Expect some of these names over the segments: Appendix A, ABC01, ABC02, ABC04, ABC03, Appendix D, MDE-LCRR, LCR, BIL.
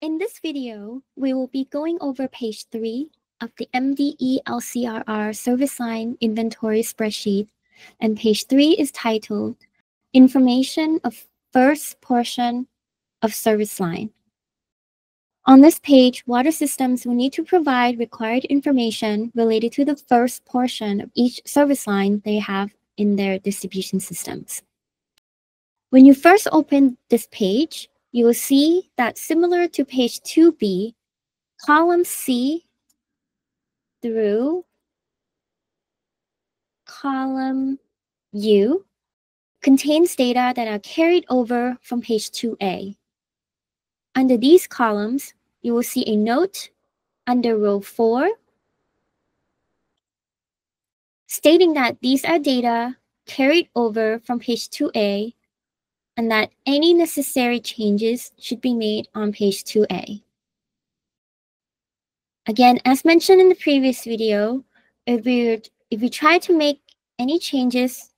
In this video, we will be going over page 3 of the MDE-LCRR service line inventory spreadsheet, and page 3 is titled Information of First Portion of Service Line. On this page, water systems will need to provide required information related to the first portion of each service line they have in their distribution systems. When you first open this page, you will see that similar to page 2B, column C through column U contains data that are carried over from page 2A. Under these columns, you will see a note under row 4 stating that these are data carried over from page 2A and that any necessary changes should be made on page 2A. Again, as mentioned in the previous video, if we try to make any changes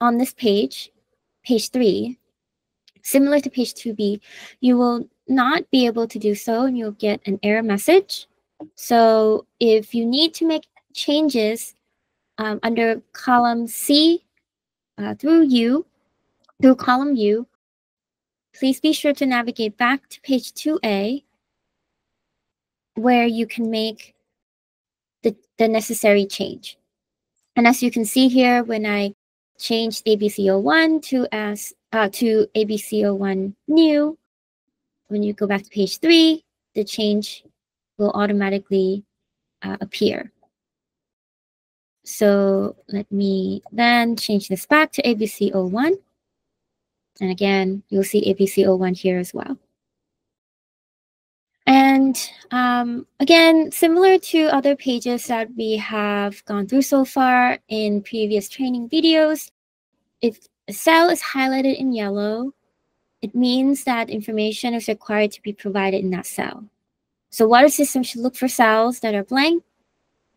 on this page, page 3, similar to page 2B, you will not be able to do so and you'll get an error message. So if you need to make changes under column C through column U, please be sure to navigate back to page 2A where you can make the necessary change. And as you can see here, when I changed ABC01 to ABC01 new, when you go back to page 3, the change will automatically appear. So let me then change this back to ABC01. And again, you'll see ABC01 here as well. And again, similar to other pages that we have gone through so far in previous training videos, if a cell is highlighted in yellow, it means that information is required to be provided in that cell. So water systems should look for cells that are blank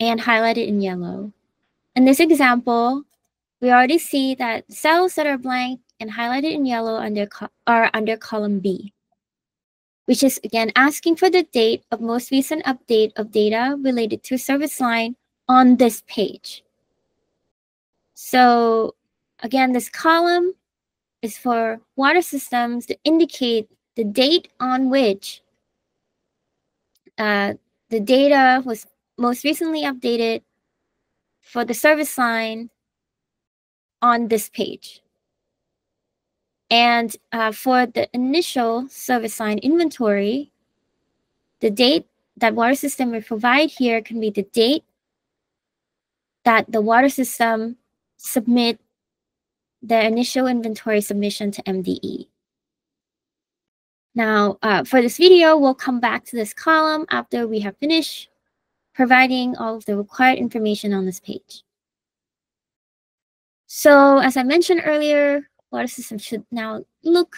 and highlighted in yellow. In this example, we already see that cells that are blank and highlighted in yellow are under column B, which is again asking for the date of most recent update of data related to service line on this page. So again, this column is for water systems to indicate the date on which the data was most recently updated for the service line on this page. And for the initial service line inventory, the date that water system will provide here can be the date that the water system submit their initial inventory submission to MDE. Now, for this video, we'll come back to this column after we have finished providing all of the required information on this page. So, as I mentioned earlier, water system should now look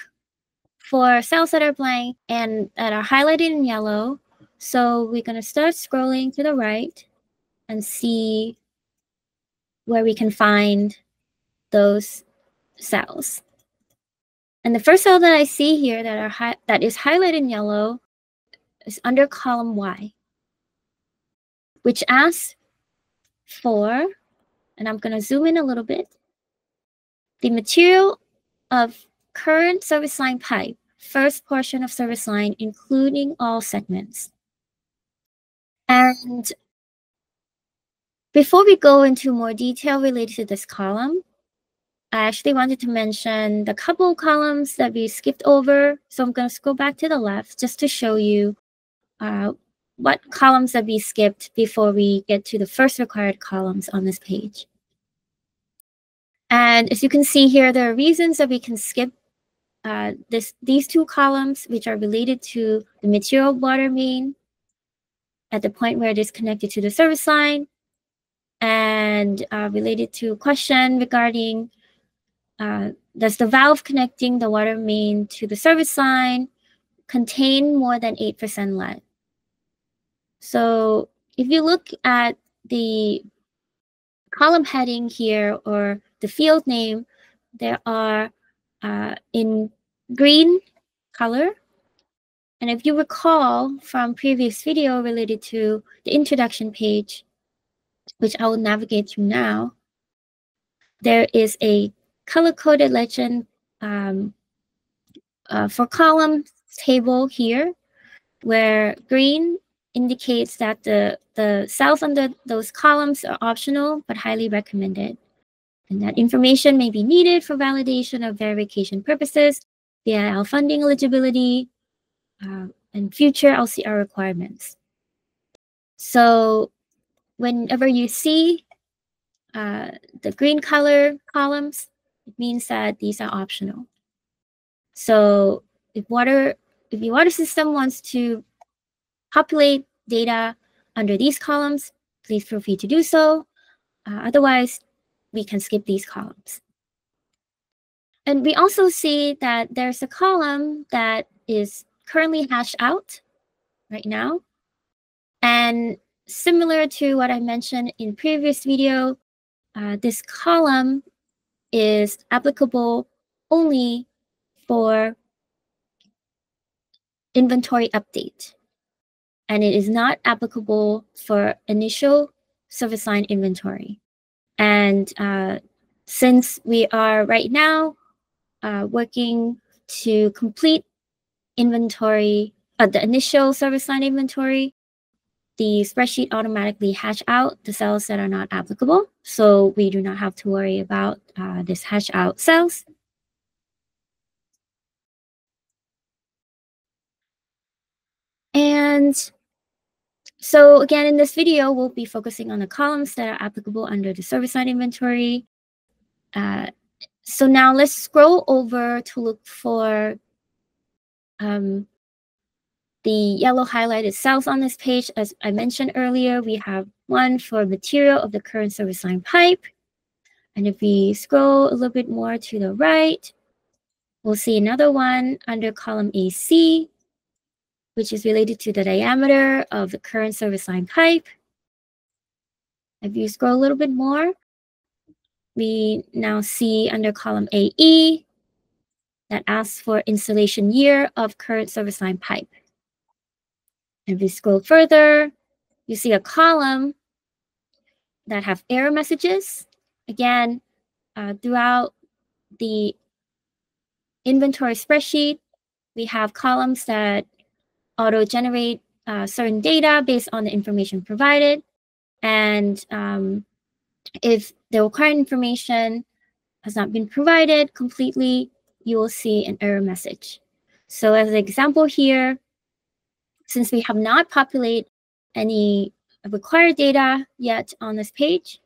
for cells that are blank and that are highlighted in yellow. So we're going to start scrolling to the right and see where we can find those cells. And the first cell that I see here that is highlighted in yellow is under column Y, which asks for, and I'm going to zoom in a little bit, the material of current service line pipe, first portion of service line, including all segments. And before we go into more detail related to this column, I actually wanted to mention the couple columns that we skipped over. So I'm going to scroll back to the left just to show you what columns that we skipped before we get to the first required columns on this page. And as you can see here, there are reasons that we can skip these two columns, which are related to the material water main at the point where it is connected to the service line, and related to a question regarding does the valve connecting the water main to the service line contain more than 8% lead? So if you look at the column heading here, or the field name, there are in green color And if you recall from previous video related to the introduction page, which I will navigate through now, there is a color-coded legend for column table here, where green indicates that the cells under those columns are optional but highly recommended, and that information may be needed for validation or verification purposes, BIL funding eligibility, and future LCR requirements. So whenever you see the green color columns, it means that these are optional. So if your water system wants to populate data under these columns, please feel free to do so. Otherwise, we can skip these columns. And we also see that there's a column that is currently hashed out right now. And similar to what I mentioned in previous video, this column is applicable only for inventory update, and it is not applicable for initial service line inventory. And since we are right now working to complete inventory, the initial service line inventory, the spreadsheet automatically hash out the cells that are not applicable. So we do not have to worry about this hash out cells. And so again, in this video, we'll be focusing on the columns that are applicable under the service line inventory. So now let's scroll over to look for the yellow highlighted cells on this page. As I mentioned earlier, we have one for material of the current service line pipe. And if we scroll a little bit more to the right, we'll see another one under column AC, which is related to the diameter of the current service line pipe. If you scroll a little bit more, we now see under column AE that asks for installation year of current service line pipe. And if you scroll further, you see a column that have error messages. Again, throughout the inventory spreadsheet, we have columns that auto-generate certain data based on the information provided. And if the required information has not been provided completely, you will see an error message. So as an example here, since we have not populated any required data yet on this page,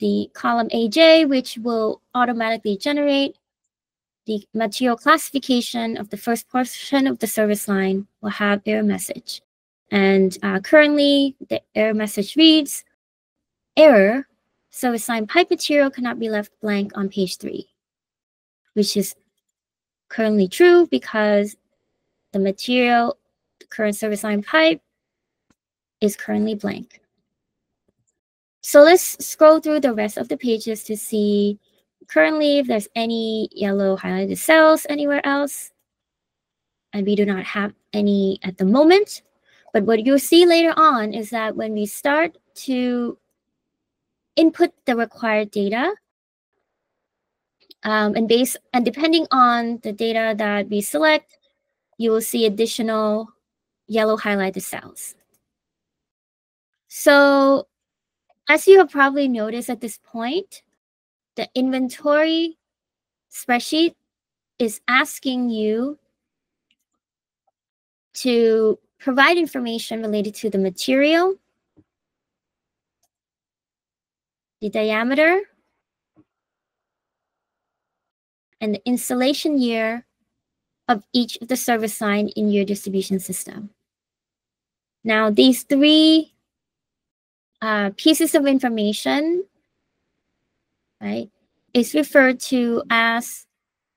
the column AJ, which will automatically generate the material classification of the first portion of the service line, will have error message. And currently, the error message reads, error, service line pipe material cannot be left blank on page 3, which is currently true because the material, the current service line pipe, is currently blank. So let's scroll through the rest of the pages to see currently if there's any yellow highlighted cells anywhere else. And we do not have any at the moment. But what you'll see later on is that when we start to input the required data, and depending on the data that we select, you will see additional yellow highlighted cells. So as you have probably noticed at this point, the inventory spreadsheet is asking you to provide information related to the material, the diameter, and the installation year of each of the service line in your distribution system. Now, these three pieces of information, right, is referred to as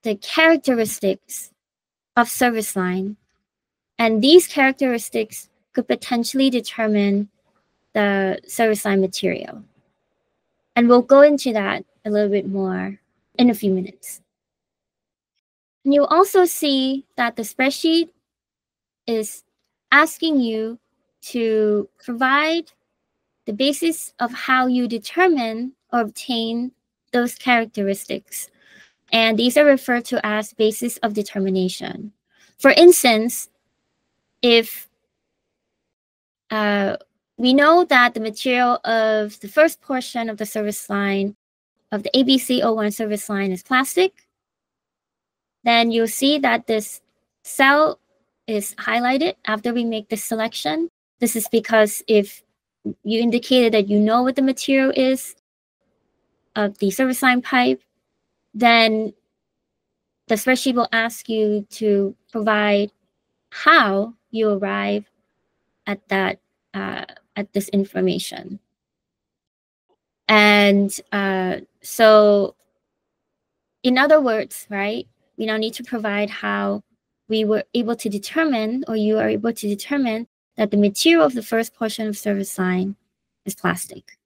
the characteristics of service line. And these characteristics could potentially determine the service line material. And we'll go into that a little bit more in a few minutes. And you'll also see that the spreadsheet is asking you to provide the basis of how you determine or obtain those characteristics. And these are referred to as basis of determination. For instance, if we know that the material of the first portion of the service line of the ABC01 service line is plastic, then you'll see that this cell is highlighted after we make this selection. This is because if you indicated that you know what the material is of the service line pipe, then the spreadsheet will ask you to provide how you arrive at that at this information. And so, in other words, right, we now need to provide how we were able to determine, or you are able to determine, that the material of the first portion of service line is plastic,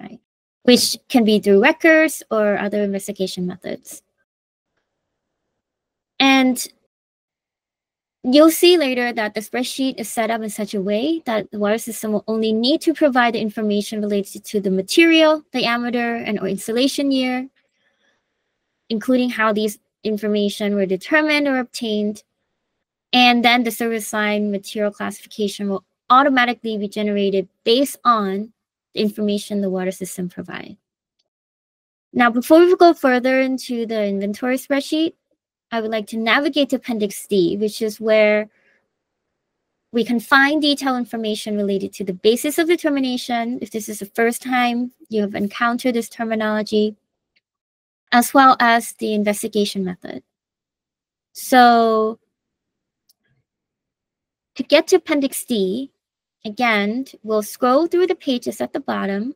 right? Which can be through records or other investigation methods. And you'll see later that the spreadsheet is set up in such a way that the water system will only need to provide the information related to the material, diameter, and or installation year, including how these information were determined or obtained. And then the service line material classification will automatically be generated based on the information the water system provides. Now, before we go further into the inventory spreadsheet, I would like to navigate to Appendix D, which is where we can find detailed information related to the basis of determination, if this is the first time you have encountered this terminology, as well as the investigation method. So to get to Appendix D, again, we'll scroll through the pages at the bottom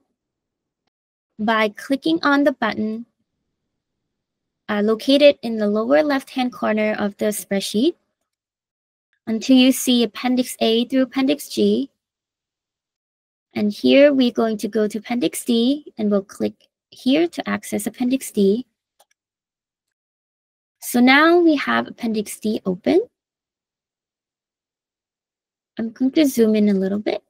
by clicking on the button located in the lower left-hand corner of the spreadsheet until you see Appendix A through Appendix G. And here we're going to go to Appendix D, and we'll click here to access Appendix D. So now we have Appendix D open. I'm going to zoom in a little bit.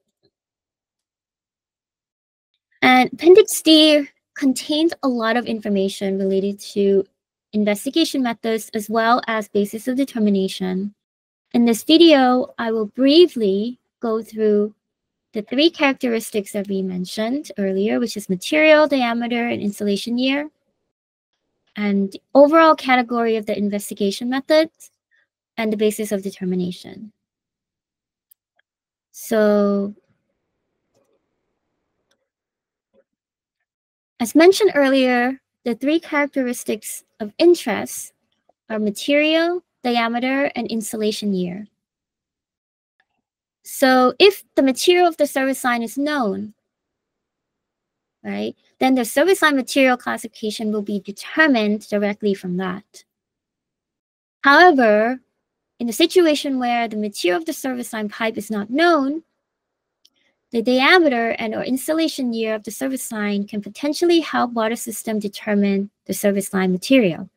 And Appendix D contains a lot of information related to investigation methods as well as basis of determination. In this video, I will briefly go through the three characteristics that we mentioned earlier, which is material, diameter, and installation year, and the overall category of the investigation methods and the basis of determination. So, as mentioned earlier, the three characteristics of interest are material, diameter, and installation year. So if the material of the service line is known, right, then the service line material classification will be determined directly from that. However, in the situation where the material of the service line pipe is not known, the diameter and or installation year of the service line can potentially help water system determine the service line material.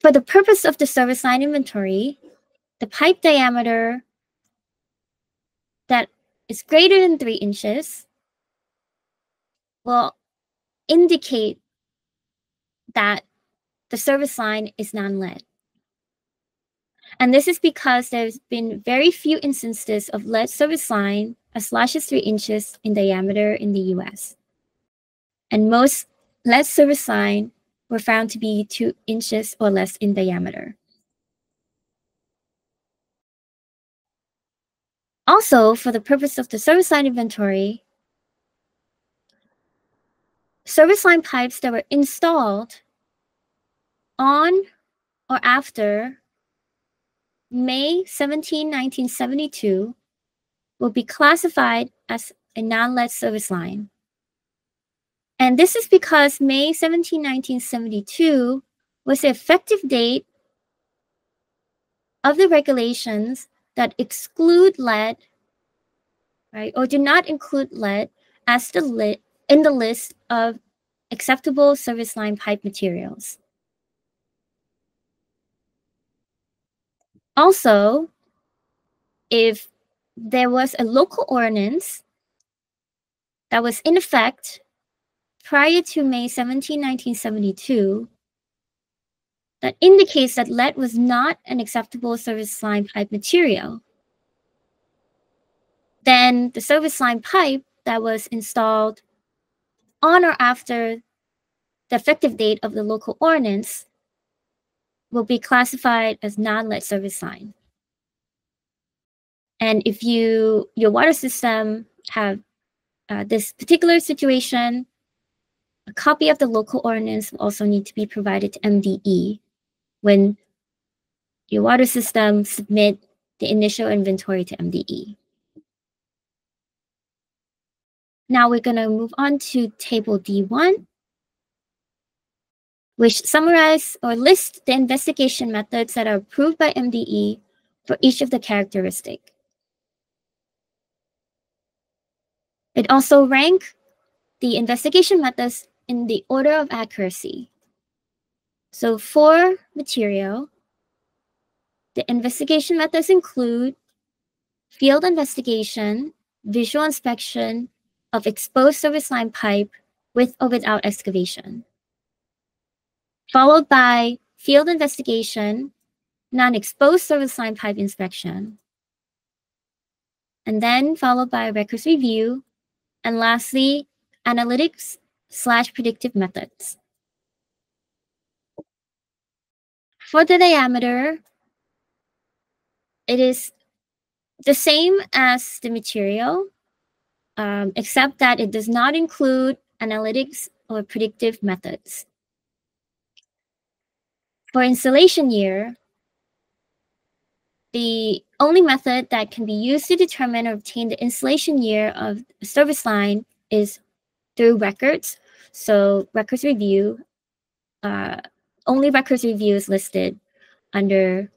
For the purpose of the service line inventory, the pipe diameter that is greater than 3 inches will indicate that the service line is non-lead. And this is because there's been very few instances of lead service line as large as 3 inches in diameter in the US. And most lead service line were found to be 2 inches or less in diameter. Also, for the purpose of the service line inventory, service line pipes that were installed on or after May 17, 1972 will be classified as a non-lead service line. And this is because May 17, 1972 was the effective date of the regulations that exclude lead, right, or do not include lead as in the list of acceptable service line pipe materials. Also, if there was a local ordinance that was in effect prior to May 17, 1972, that indicates that lead was not an acceptable service line pipe material, then the service line pipe that was installed on or after the effective date of the local ordinance will be classified as non-lead service line. And if your water system have this particular situation, a copy of the local ordinance will also need to be provided to MDE when your water system submit the initial inventory to MDE. Now we're going to move on to Table D1, which summarizes or lists the investigation methods that are approved by MDE for each of the characteristics. It also ranks the investigation methods in the order of accuracy. So for material, the investigation methods include field investigation, visual inspection of exposed service line pipe with or without excavation, followed by field investigation, non-exposed service line pipe inspection, and then followed by records review, and lastly, analytics/predictive methods. For the diameter, it is the same as the material, except that it does not include analytics or predictive methods. For installation year, the only method that can be used to determine or obtain the installation year of a service line is through records. So records review, only records review is listed under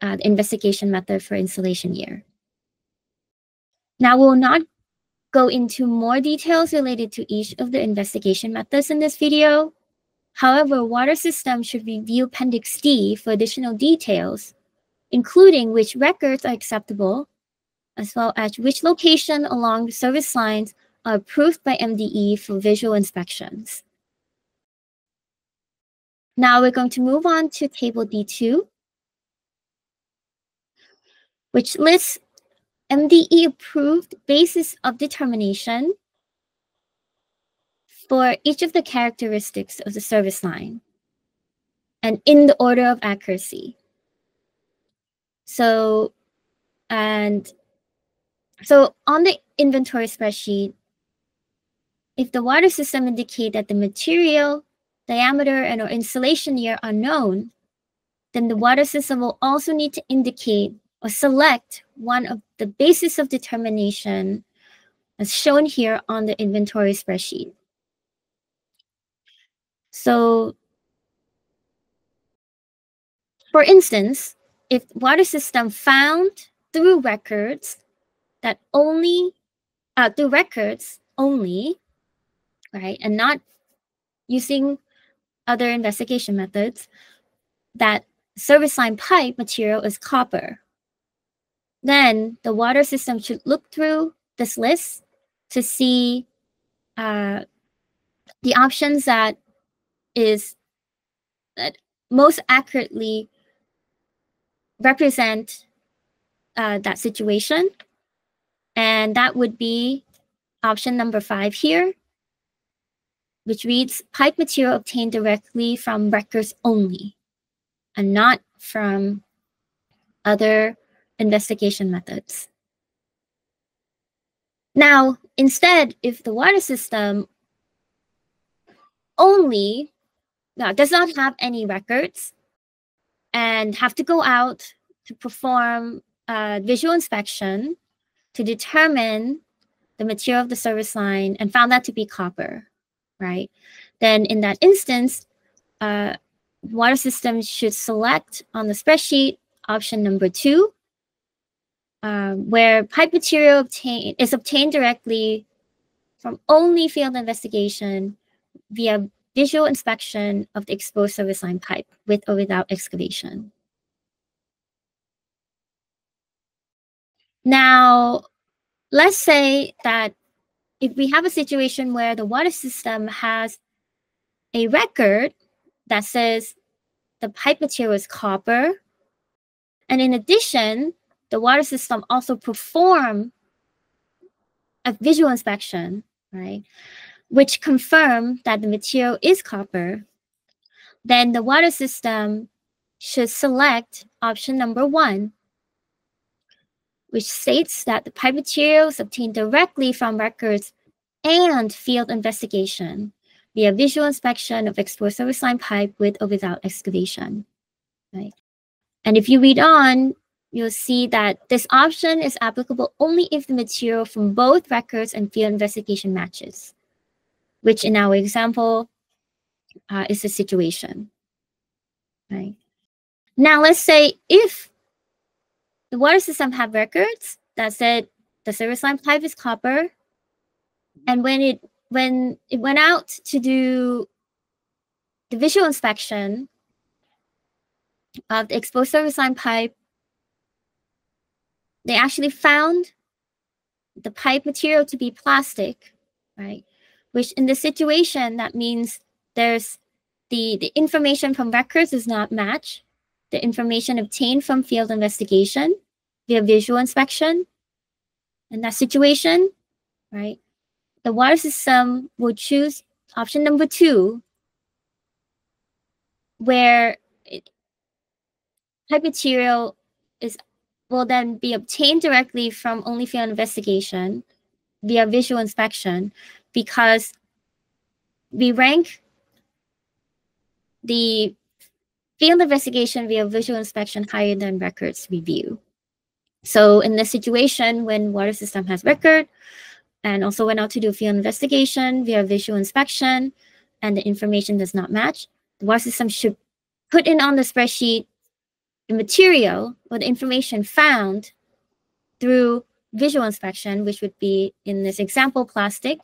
the investigation method for installation year. Now we'll not go into more details related to each of the investigation methods in this video. However, water systems should review Appendix D for additional details, including which records are acceptable, as well as which location along the service lines are approved by MDE for visual inspections. Now we're going to move on to Table D2, which lists MDE-approved basis of determination for each of the characteristics of the service line and in the order of accuracy. So on the inventory spreadsheet, if the water system indicates that the material, diameter, and or installation year are known, then the water system will also need to indicate or select one of the bases of determination as shown here on the inventory spreadsheet. So, for instance, if the water system found through records that only, right, and not using other investigation methods, that service line pipe material is copper, then the water system should look through this list to see the options that most accurately represent that situation. And that would be option number 5 here, which reads pipe material obtained directly from records only and not from other investigation methods. Now, instead, if the water system only does not have any records and have to go out to perform visual inspection to determine the material of the service line and found that to be copper, right? Then in that instance, water systems should select on the spreadsheet option number 2, where pipe material is obtained directly from only field investigation via visual inspection of the exposed service line pipe with or without excavation. Now, let's say that if we have a situation where the water system has a record that says the pipe material is copper, and in addition, the water system also performed a visual inspection, right, which confirmed that the material is copper, then the water system should select option number 1, which states that the pipe materials obtained directly from records and field investigation via visual inspection of exposed service line pipe with or without excavation, right? And if you read on, you'll see that this option is applicable only if the material from both records and field investigation matches, which in our example is the situation, right? Now, let's say if the water system have records that said the service line pipe is copper, and when it went out to do the visual inspection of the exposed service line pipe, they actually found the pipe material to be plastic, right? Which in this situation, that means there's the information from records does not match the information obtained from field investigation via visual inspection. In that situation, right, the water system will choose option number 2, where pipe material will then be obtained directly from only field investigation via visual inspection, because we rank the field investigation via visual inspection higher than records review. So in this situation, when water system has record and also went out to do field investigation via visual inspection, and the information does not match, the water system should put in on the spreadsheet the material or the information found through visual inspection, which would be, in this example, plastic,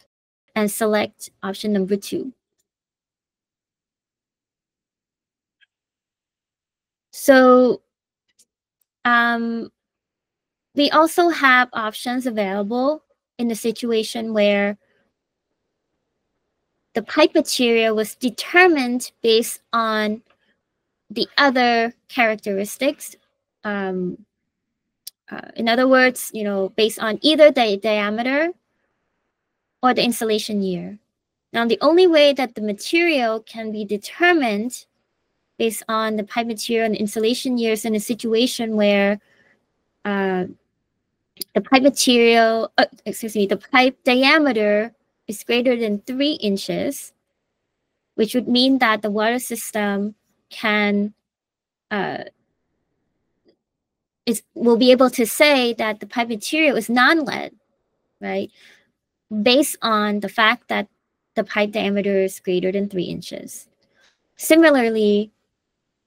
and select option number 2. So we also have options available in the situation where the pipe material was determined based on the other characteristics. In other words, you know, based on either the diameter or the installation year. Now, the only way that the material can be determined based on the pipe material and installation years in a situation where the pipe material, the pipe diameter is greater than 3 inches, which would mean that the water system can, will be able to say that the pipe material is non-lead, right? Based on the fact that the pipe diameter is greater than 3 inches. Similarly,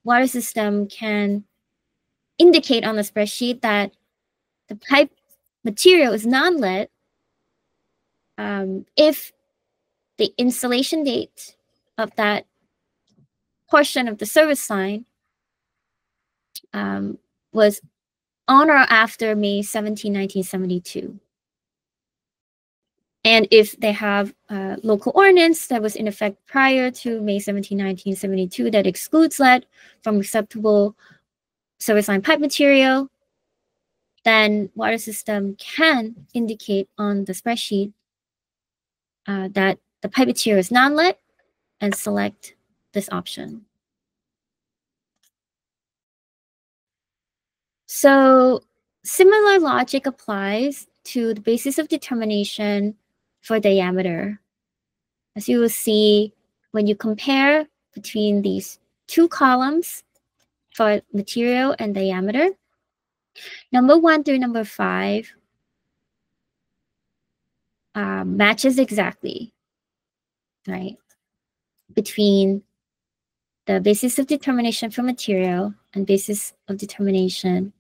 water system can indicate on the spreadsheet that the pipe material is non-lead if the installation date of that portion of the service line was on or after May 17, 1972. And if they have local ordinance that was in effect prior to May 17, 1972 that excludes lead from acceptable service line pipe material, then water system can indicate on the spreadsheet that the pipe material is non-lead and select this option. So similar logic applies to the basis of determination for diameter, as you will see when you compare between these two columns for material and diameter. Number 1 through number 5 matches exactly, right, between the basis of determination for material and basis of determination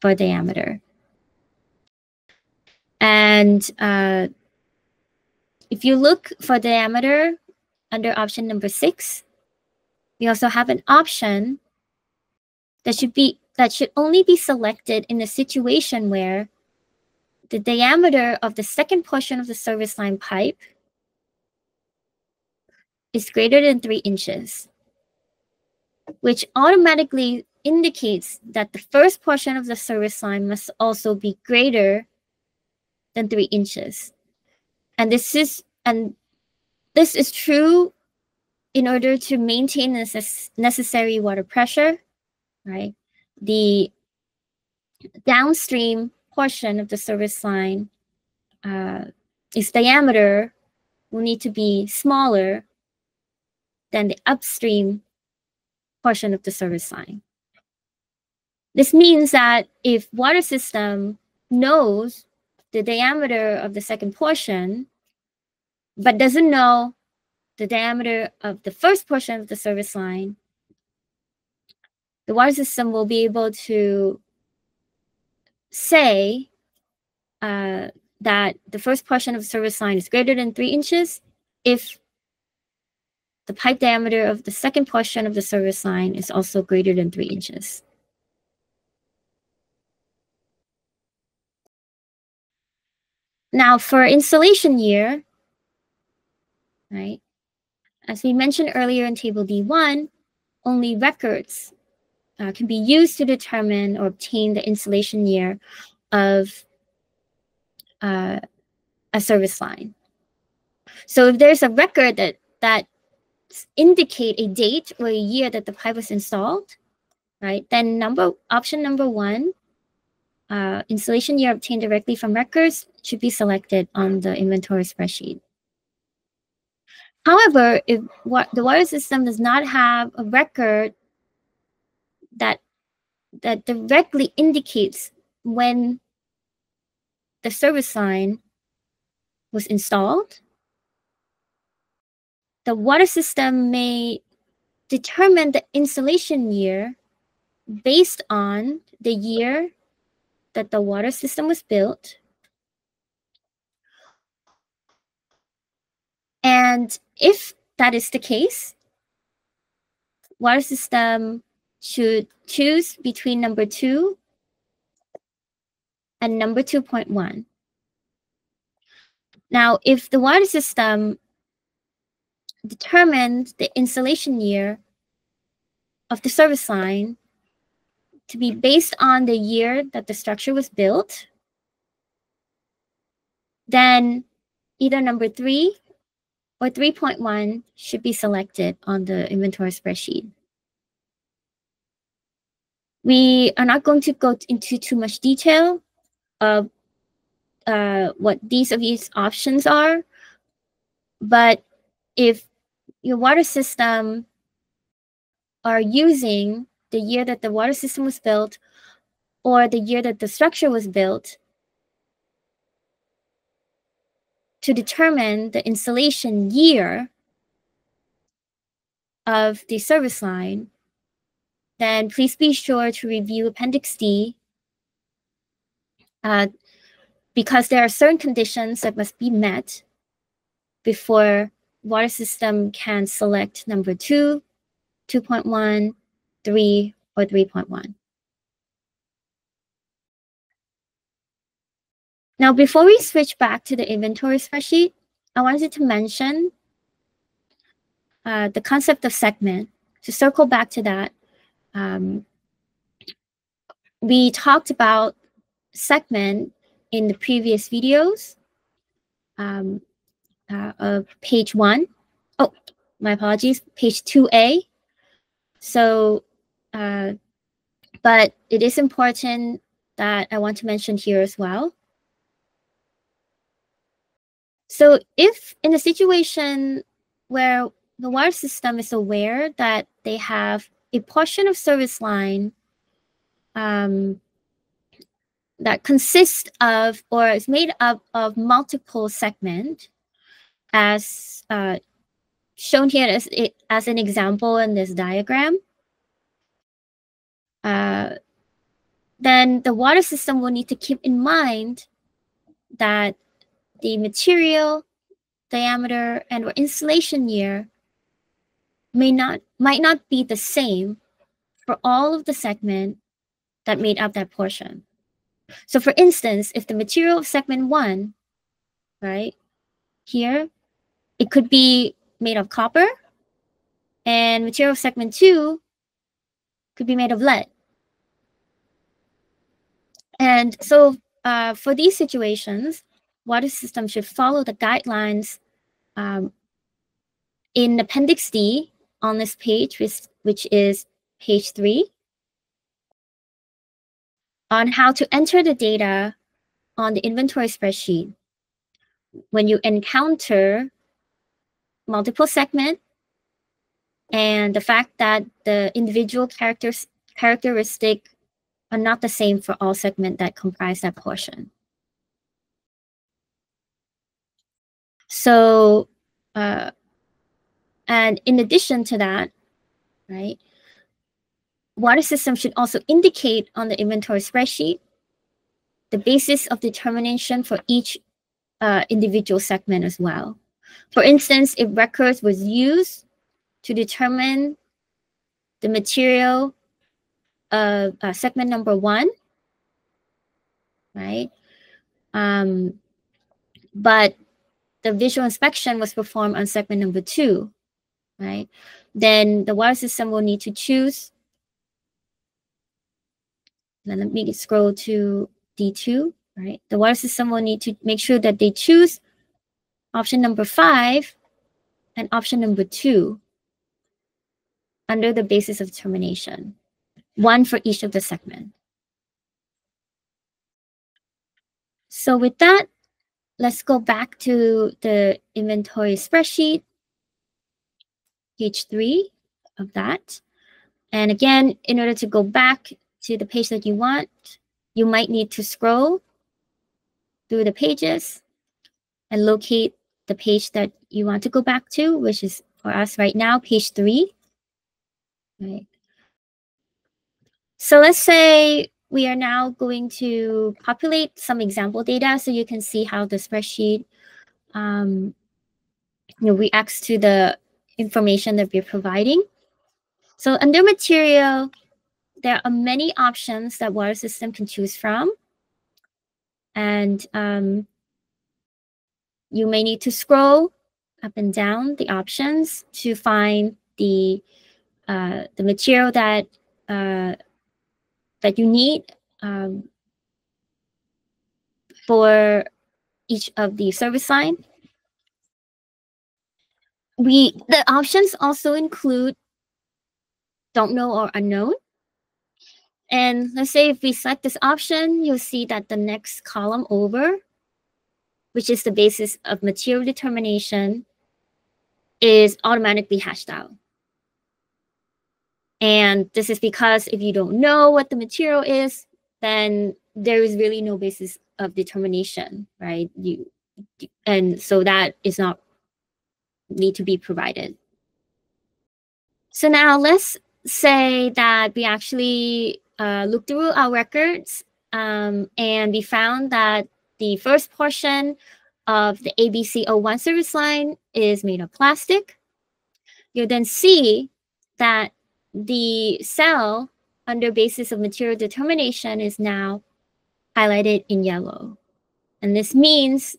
for diameter. And if you look for diameter under option number 6, we also have an option that should only be selected in a situation where the diameter of the second portion of the service line pipe is greater than 3 inches, which automatically indicates that the first portion of the service line must also be greater than 3 inches. And this is true in order to maintain the necessary water pressure, right? The downstream portion of the service line, its diameter will need to be smaller than the upstream portion of the service line. This means that if water system knows the diameter of the second portion, but doesn't know the diameter of the first portion of the service line, the water system will be able to say that the first portion of the service line is greater than 3 inches if the pipe diameter of the second portion of the service line is also greater than 3 inches. Now, for installation year, right, as we mentioned earlier in Table D1, only records can be used to determine or obtain the installation year of a service line. So if there's a record that indicate a date or a year that the pipe was installed, right, then option number one, installation year obtained directly from records, should be selected on the inventory spreadsheet. However, if the water system does not have a record that directly indicates when the service line was installed, the water system may determine the installation year based on the year that the water system was built, and if that is the case, water system should choose between number 2 and number 2.1. Now, if the water system determined the installation year of the service line to be based on the year that the structure was built, then either number 3 or 3.1 should be selected on the inventory spreadsheet. We are not going to go into too much detail of what these options are, but if your water system are using the year that the water system was built or the year that the structure was built to determine the installation year of the service line, then please be sure to review Appendix D because there are certain conditions that must be met before water system can select number 2, 2.1, 3, or 3.1. Now, before we switch back to the inventory spreadsheet, I wanted to mention the concept of segment. To circle back to that, we talked about segment in the previous videos of page 1. Oh, my apologies, page 2A. So, but it is important that I want to mention here as well. So if in a situation where the water system is aware that they have a portion of service line that consists of or is made up of multiple segments, as shown here as an example in this diagram, then the water system will need to keep in mind that the material, diameter, and or installation year might not be the same for all of the segment that made up that portion. So for instance, if the material of segment one, right here, it could be made of copper, and material of segment two could be made of lead. And so for these situations, water system should follow the guidelines in Appendix D on this page, which is page 3, on how to enter the data on the inventory spreadsheet when you encounter multiple segment and the fact that the individual characteristic are not the same for all segment that comprise that portion. So, and in addition to that, right, water system should also indicate on the inventory spreadsheet the basis of determination for each individual segment as well. For instance, if records was used to determine the material of segment number one, right, but the visual inspection was performed on segment number two, right, then the water system will need to choose. Now let me scroll to D2, right? The water system will need to make sure that they choose option number 5 and option number 2 under the basis of determination, one for each of the segment. So with that, let's go back to the inventory spreadsheet, page 3 of that. And again, in order to go back to the page that you want, you might need to scroll through the pages and locate the page that you want to go back to, which is for us right now, page 3. Right. So let's say we are now going to populate some example data so you can see how the spreadsheet reacts to the information that we're providing. So under material, there are many options that water system can choose from. And you may need to scroll up and down the options to find the material that that you need for each of the service line. The options also include don't know or unknown. And let's say if we select this option, you'll see that the next column over, which is the basis of material determination, is automatically hashed out. And this is because if you don't know what the material is, then there is really no basis of determination, right? And so that is not need to be provided. So now let's say that we actually looked through our records and we found that the first portion of the ABC01 service line is made of plastic. You'll then see that the cell under basis of material determination is now highlighted in yellow. And this means,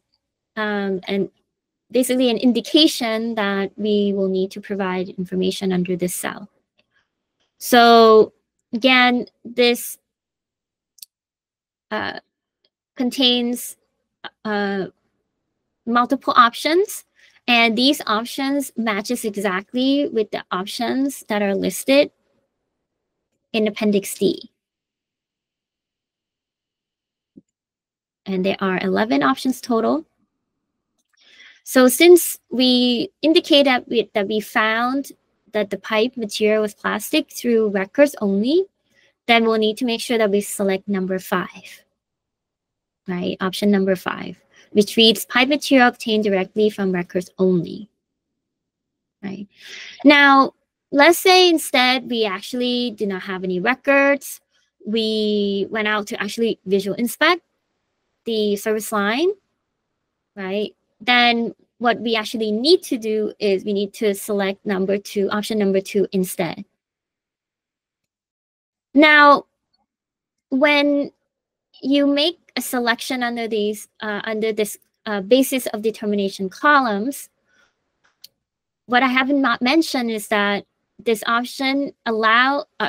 and basically an indication that we will need to provide information under this cell. So again, this contains multiple options. And these options matches exactly with the options that are listed in Appendix D. And there are 11 options total. So since we indicate that we found that the pipe material was plastic through records only, then we'll need to make sure that we select number 5, right? Option number 5. Which reads pipe material obtained directly from records only. Right. Now, let's say instead we actually did not have any records. We went out to actually visual inspect the service line, right? Then what we actually need to do is we need to select number 2, option number 2 instead. Now, when you make a selection under these under this basis of determination columns. What I haven't not mentioned is that this option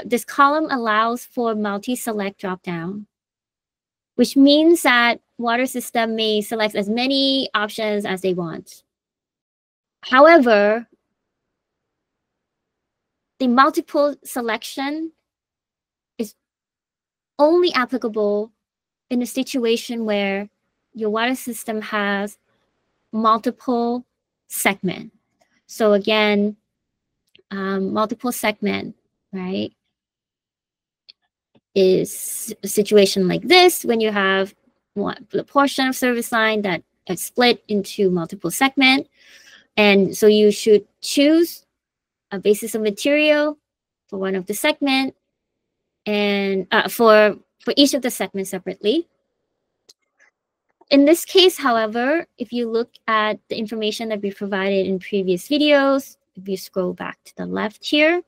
this column allows for multi-select dropdown, which means that water system may select as many options as they want. However, the multiple selection is only applicable in a situation where your water system has multiple segments. So again, multiple segment, right, is a situation like this when you have one, the portion of service line that is split into multiple segment. And so you should choose a basis of material for one of the segment and for each of the segments separately. In this case, however, if you look at the information that we provided in previous videos, if you scroll back to the left here,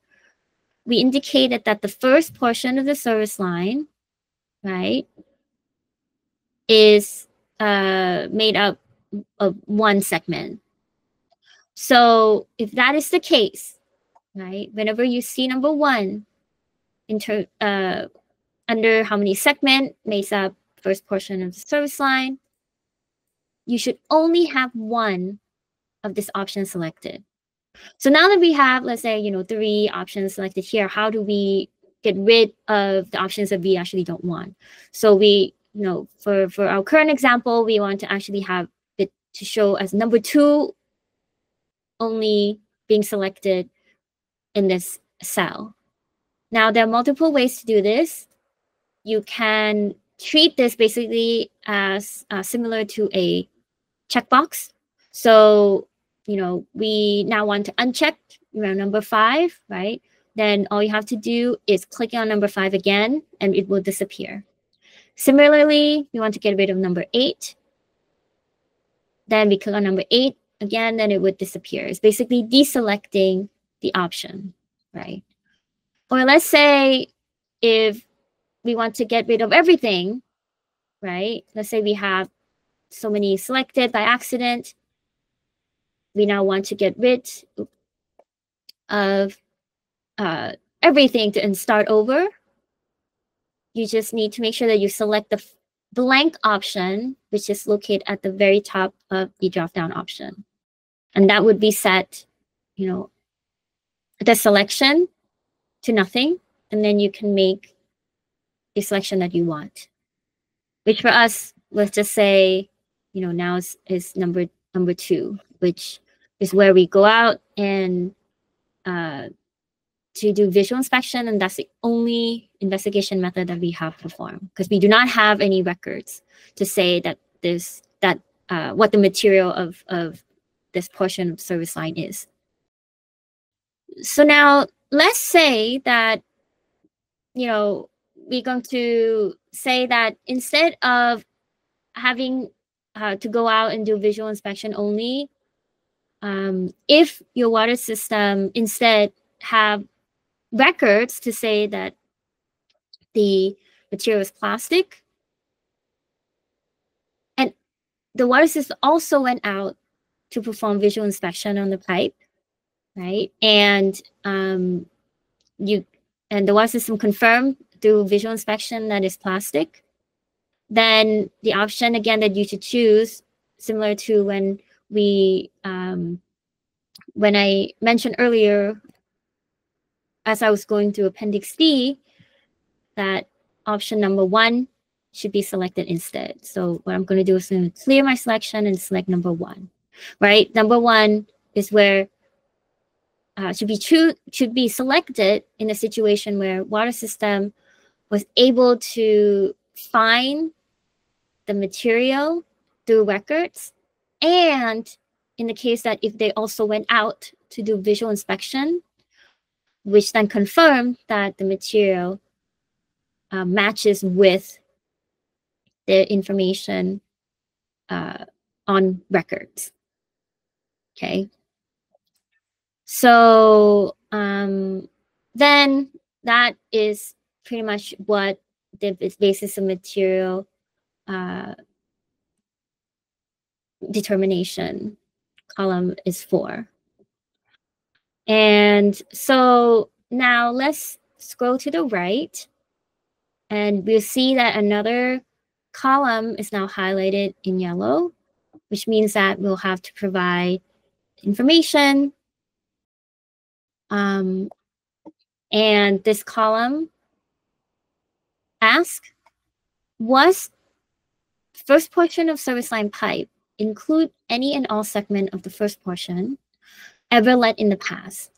we indicated that the first portion of the service line, right, is made up of one segment. So if that is the case, right, whenever you see number one, under how many segment makes up first portion of the service line, you should only have one of this option selected. So now that we have, let's say, you know, 3 options selected here, how do we get rid of the options that we actually don't want? So we, you know, for our current example, we want to actually have it to show as number 2 only being selected in this cell. Now, there are multiple ways to do this. You can treat this basically as similar to a checkbox. So, you know, we now want to uncheck around number 5, right? Then all you have to do is click on number 5 again, and it will disappear. Similarly, we want to get rid of number 8. Then we click on number 8 again, then it would disappear. It's basically deselecting the option, right? Or let's say if we want to get rid of everything, right? Let's say we have so many selected by accident. We now want to get rid of everything and start over. You just need to make sure that you select the blank option, which is located at the very top of the drop-down option. And that would be set, you know, the selection to nothing. And then you can make the selection that you want, which for us, let's just say, you know, now is number 2, which is where we go out and to do visual inspection, and that's the only investigation method that we have performed because we do not have any records to say that this what the material of this portion of service line is. So now let's say that, you know, we're going to say that instead of having to go out and do visual inspection only, if your water system instead have records to say that the material is plastic, and the water system also went out to perform visual inspection on the pipe, right? And the water system confirmed through visual inspection that it's plastic, then the option again that you should choose, similar to when we when I mentioned earlier, as I was going through Appendix D, that option number 1 should be selected instead. So what I'm going to do is going to clear my selection and select number 1, right? Number 1 is where should be selected in a situation where water system was able to find the material through records, and in the case that if they also went out to do visual inspection, which then confirmed that the material matches with the information on records. Okay, so then that is pretty much what the basis of material determination, column is 4. And so now let's scroll to the right, and we'll see that another column is now highlighted in yellow, which means that we'll have to provide information. And this column asks, was first portion of service line pipe include any and all segment of the first portion ever led in the past?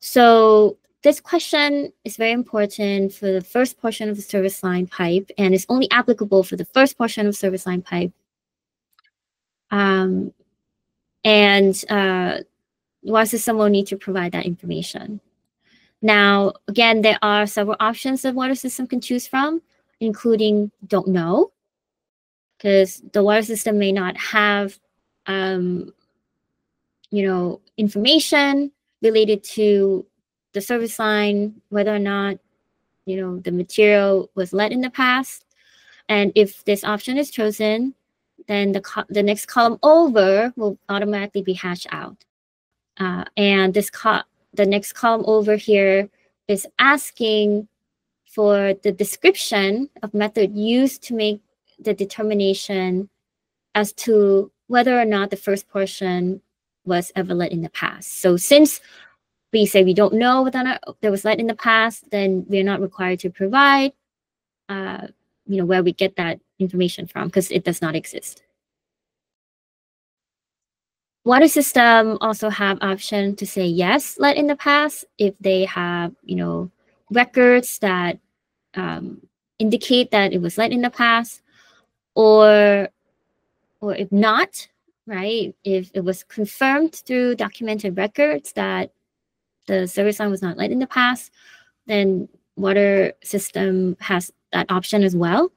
So this question is very important for the first portion of the service line pipe, and it's only applicable for the first portion of service line pipe. Why does someone need to provide that information? Now, again, there are several options the water system can choose from, including don't know, because the water system may not have, information related to the service line, whether or not, the material was led in the past. And if this option is chosen, then the next column over will automatically be hashed out. And the next column over here is asking for the description of method used to make the determination as to whether or not the first portion was ever led in the past. So since we say we don't know whether or not there was led in the past, then we're not required to provide, where we get that information from, because it does not exist. Water system also have option to say yes, led in the past, if they have, records that indicate that it was led in the past, or if not, right? If it was confirmed through documented records that the service line was not led in the past, then water system has that option as well.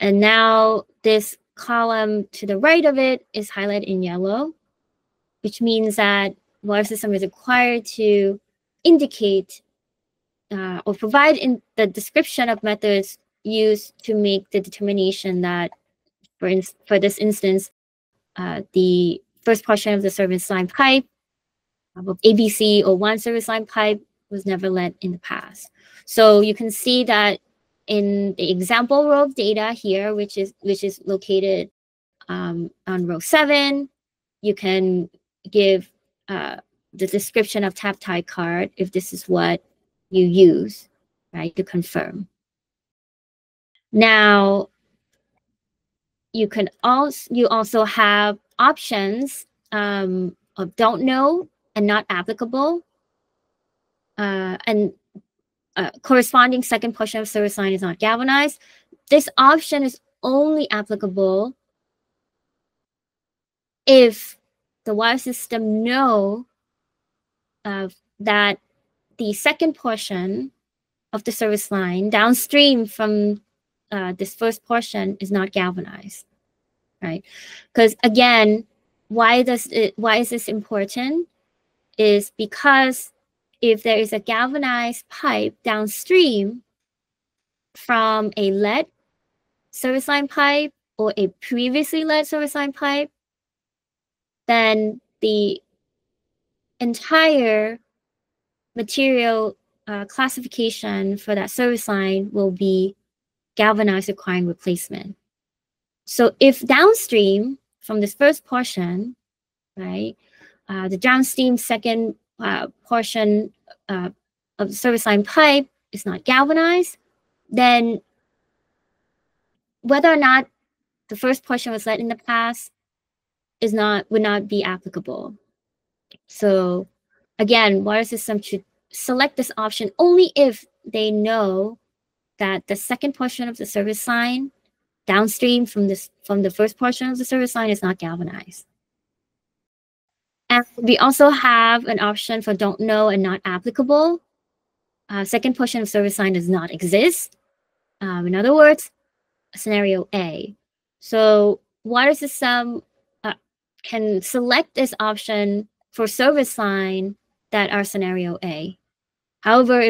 And now this column to the right of it is highlighted in yellow, which means that water system is required to indicate or provide in the description of methods used to make the determination that, for this instance, the first portion of the service line pipe, of ABC01 service line pipe, was never led in the past. So you can see that in the example row of data here, which is located on row 7, you can give the description of tap tie card if this is what you use, right, to confirm. Now, you also have options of don't know and not applicable, and corresponding second portion of service line is not galvanized. This option is only applicable if the water system know that the second portion of the service line downstream from this first portion is not galvanized, right? Because again, why is this important? Is because if there is a galvanized pipe downstream from a lead service line pipe or a previously lead service line pipe, then the entire material classification for that service line will be galvanized, requiring replacement. So if downstream from this first portion, right, the downstream second portion of the service line pipe is not galvanized, then whether or not the first portion was led in the past would not be applicable. So again, water system should select this option only if they know that the second portion of the service line downstream from the first portion of the service line is not galvanized. And we also have an option for don't know and not applicable. Second portion of service line does not exist. In other words, scenario A. So water system can select this option for service line that are scenario A. However,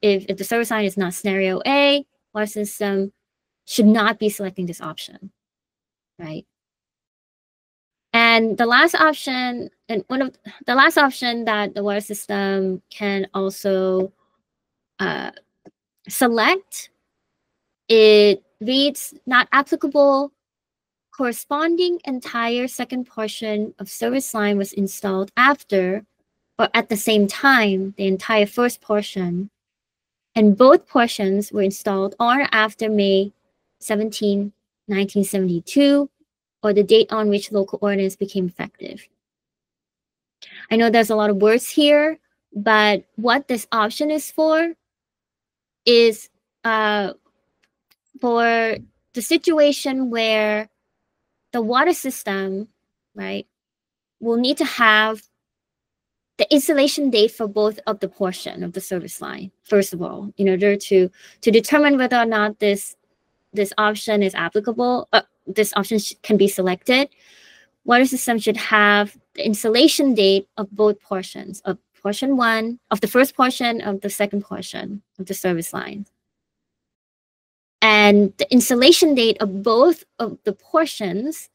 if the service line is not scenario A, water system should not be selecting this option, right? And the last option, and one of the last option that the water system can also select, it reads not applicable. Corresponding entire second portion of service line was installed after or at the same time the entire first portion, and both portions were installed on or after May 17, 1972, or the date on which local ordinance became effective. I know there's a lot of words here, but what this option is for is for the situation where the water system, right, will need to have the installation date for both of the portion of the service line, first of all, in order to determine whether or not this option is applicable, this option can be selected. Water system should have the installation date of both portions, of portion one, of the first portion, of the second portion of the service line. And the installation date of both of the portions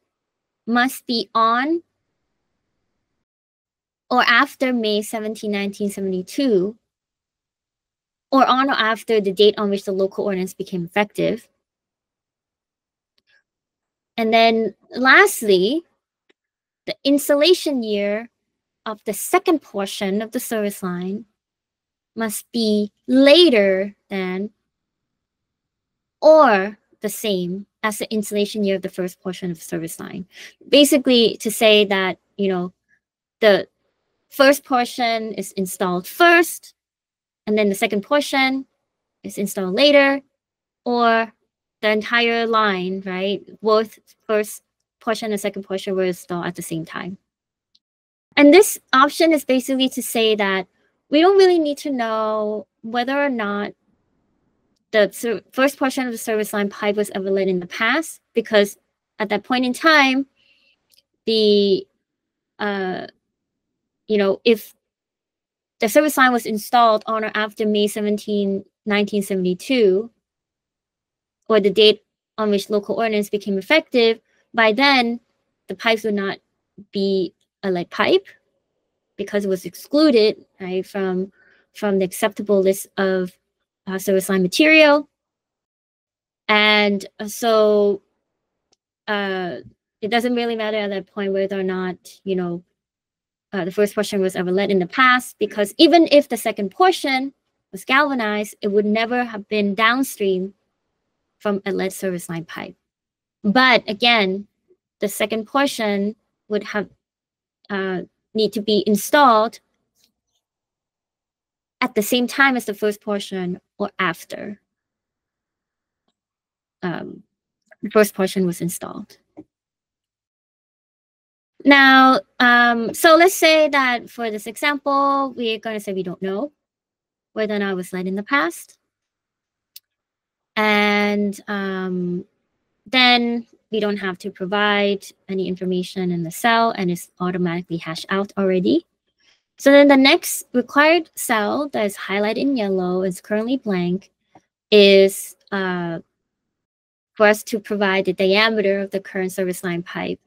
must be on or after May 17, 1972, or on or after the date on which the local ordinance became effective. And then lastly, the installation year of the second portion of the service line must be later than or the same as the installation year of the first portion of the service line. Basically to say that, you know, the first portion is installed first, and then the second portion is installed later, or the entire line, right? Both first portion and second portion were installed at the same time. And this option is basically to say that we don't really need to know whether or not the first portion of the service line pipe was ever laid in the past, because at that point in time, the you know, if the service line was installed on or after May 17, 1972, or the date on which local ordinance became effective, by then the pipes would not be a lead pipe because it was excluded, right, from the acceptable list of service line material. And so it doesn't really matter at that point whether or not, you know, the first portion was ever lead in the past, because even if the second portion was galvanized, it would never have been downstream from a lead service line pipe. But again, the second portion would have need to be installed at the same time as the first portion or after the first portion was installed. Now, so let's say that for this example, we're going to say we don't know whether or not it was lead in the past. And then we don't have to provide any information in the cell, and it's automatically hashed out already. So then the next required cell that is highlighted in yellow is currently blank, is for us to provide the diameter of the current service line pipe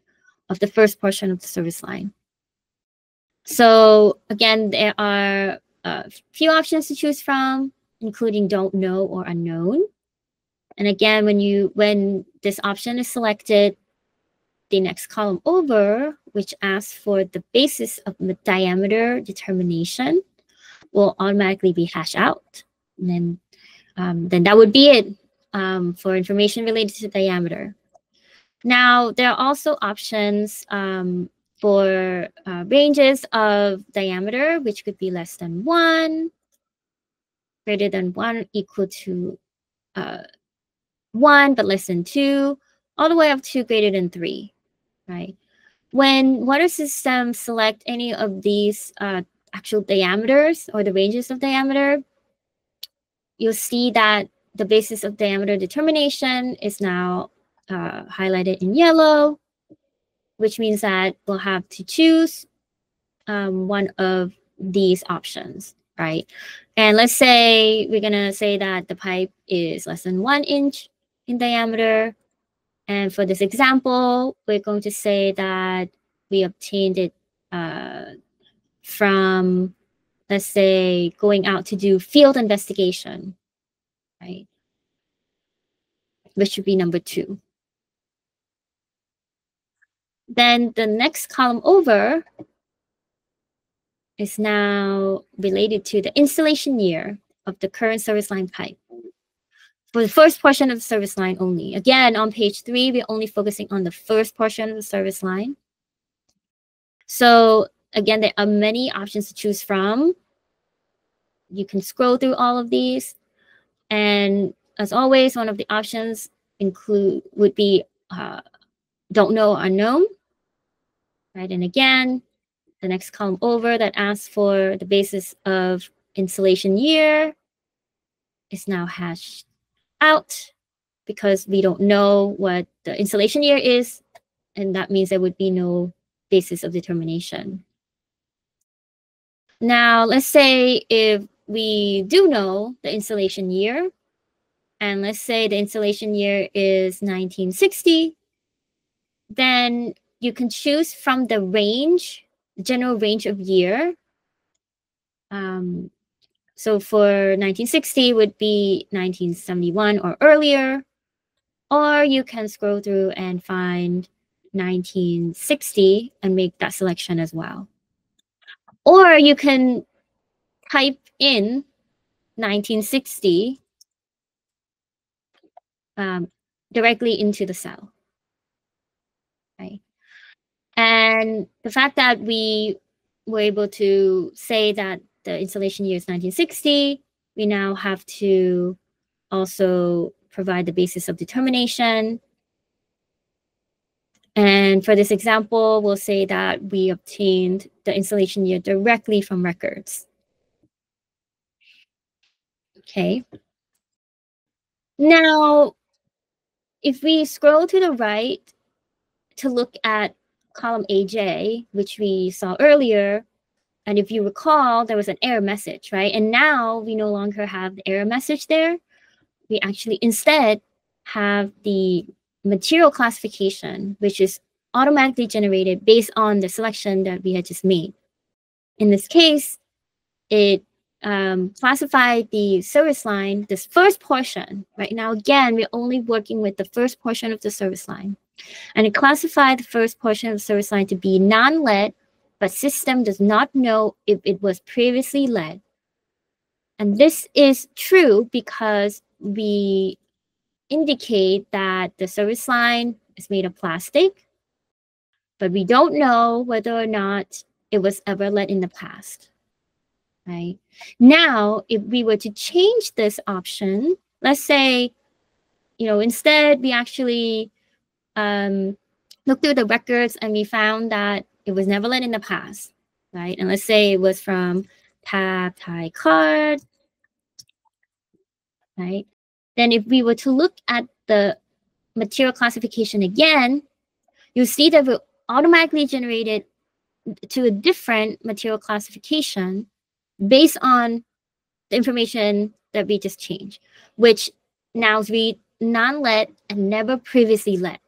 of the first portion of the service line. So again, there are a few options to choose from, including don't know or unknown. And again, when this option is selected, the next column over, which asks for the basis of the diameter determination, will automatically be hashed out. And then that would be it for information related to diameter. Now, there are also options for ranges of diameter, which could be less than 1, greater than 1, equal to 1, but less than 2, all the way up to greater than 3. Right. When water systems select any of these actual diameters or the ranges of diameter, you'll see that the basis of diameter determination is now highlighted in yellow, which means that we'll have to choose one of these options, right? And let's say we're going to say that the pipe is less than 1 inch in diameter. And for this example, we're going to say that we obtained it from, let's say, going out to do field investigation, right? Which should be number 2. Then the next column over is now related to the installation year of the current service line pipe. For the first portion of the service line only. Again, on page 3, we're only focusing on the first portion of the service line. So again, there are many options to choose from. You can scroll through all of these. And as always, one of the options would be don't know or known. Right? And again, the next column over that asks for the basis of installation year is now hashed out because we don't know what the installation year is, and that means there would be no basis of determination. Now, let's say if we do know the installation year, and let's say the installation year is 1960, then you can choose from the range, the general range of year. So for 1960 would be 1971 or earlier, or you can scroll through and find 1960 and make that selection as well. Or you can type in 1960 directly into the cell. Right? And the fact that we were able to say that the installation year is 1960, we now have to also provide the basis of determination. And for this example, we'll say that we obtained the installation year directly from records. Okay. Now, if we scroll to the right to look at column AJ, which we saw earlier, and if you recall, there was an error message, right? And now we no longer have the error message there. We actually instead have the material classification, which is automatically generated based on the selection that we had just made. In this case, it classified the service line, this first portion. Right now, again, we're only working with the first portion of the service line. And it classified the first portion of the service line to be non-lead, but system does not know if it was previously lead. And this is true because we indicate that the service line is made of plastic, but we don't know whether or not it was ever lead in the past. Right? Now, if we were to change this option, let's say, you know, instead we actually looked through the records and we found that it was never lead in the past, right? And let's say it was from tab, tie, card, right? Then if we were to look at the material classification again, you'll see that we're automatically generated to a different material classification based on the information that we just changed, which now reads non-lead and never previously lead.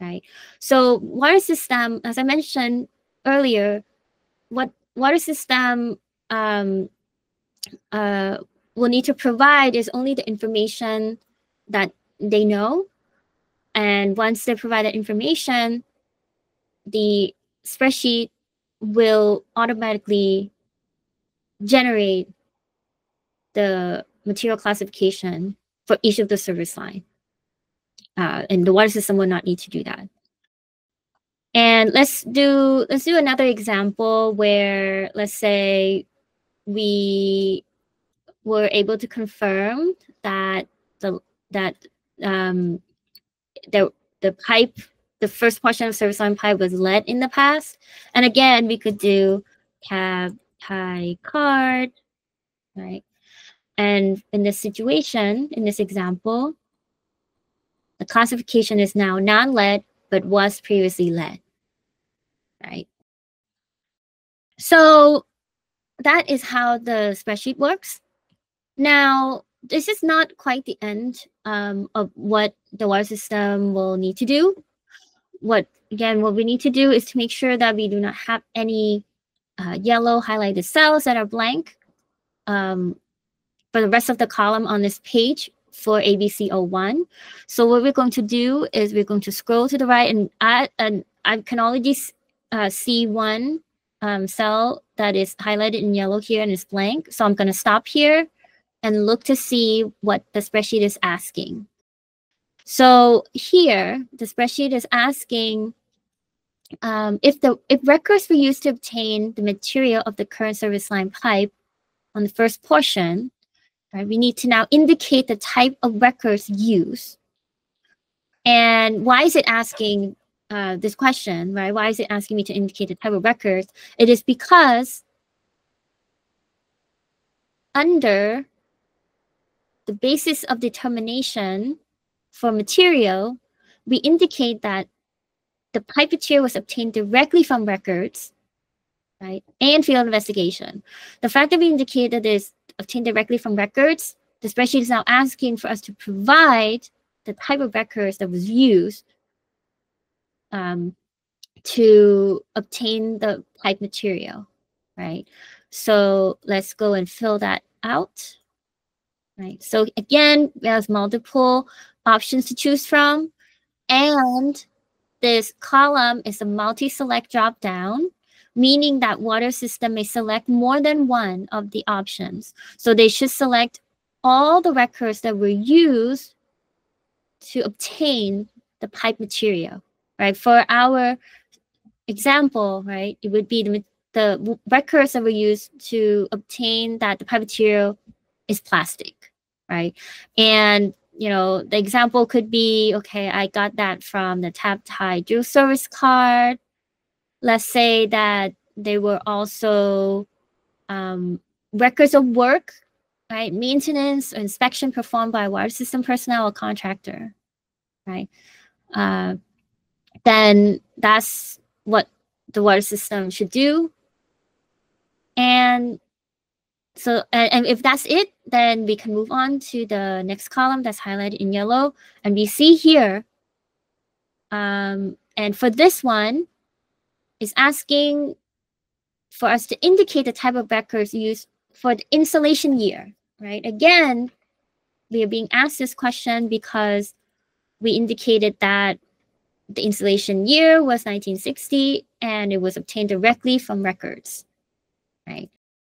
Right. So water system, as I mentioned earlier, what water system will need to provide is only the information that they know. And once they provide that information, the spreadsheet will automatically generate the material classification for each of the service line. And the water system will not need to do that. And let's do another example where, let's say, we were able to confirm that the pipe, the first portion of service line pipe was lead in the past. And again, we could do tab, tie, card, right? And in this situation, in this example, the classification is now non-lead, but was previously lead, right? So that is how the spreadsheet works. Now, this is not quite the end of what the water system will need to do. What we need to do is to make sure that we do not have any yellow highlighted cells that are blank for the rest of the column on this page for ABC01. So what we're going to do is we're going to scroll to the right, and I can already see one cell that is highlighted in yellow here and is blank. So I'm going to stop here and look to see what the spreadsheet is asking. So here, the spreadsheet is asking if records were used to obtain the material of the current service line pipe on the first portion, right, we need to now indicate the type of records used. And why is it asking this question, right? Why is it asking me to indicate the type of records? It is because under the basis of determination for material, we indicate that the pipe material was obtained directly from records, right, and field investigation. The fact that we indicate that it's obtained directly from records, the spreadsheet is now asking for us to provide the type of records that was used to obtain the pipe material, right? So let's go and fill that out, right? So again, there's multiple options to choose from, and this column is a multi-select drop-down, meaning that water system may select more than one of the options. So they should select all the records that were used to obtain the pipe material, right? For our example, right, it would be the records that were used to obtain that the pipe material is plastic, right? And you know, the example could be, okay, I got that from the Tap Thai drill service card. Let's say that they were also records of work, right? Maintenance or inspection performed by water system personnel or contractor, right? Then that's what the water system should do. And so, and if that's it, then we can move on to the next column that's highlighted in yellow. And we see here, and for this one, it's asking for us to indicate the type of records used for the installation year, right? Again, we are being asked this question because we indicated that the installation year was 1960, and it was obtained directly from records, right?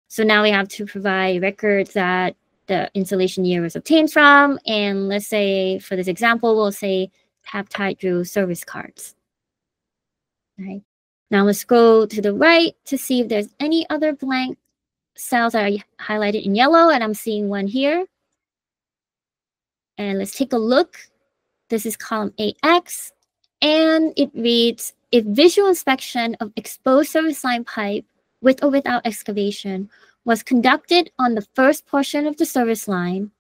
So now we have to provide records that the installation year was obtained from. And let's say for this example, we'll say Tap Thai drill service cards. Right. Now let's go to the right to see if there's any other blank cells that are highlighted in yellow. And I'm seeing one here. And let's take a look. This is column AX. And it reads, if visual inspection of exposed service line pipe with or without excavation was conducted on the first portion of the service line,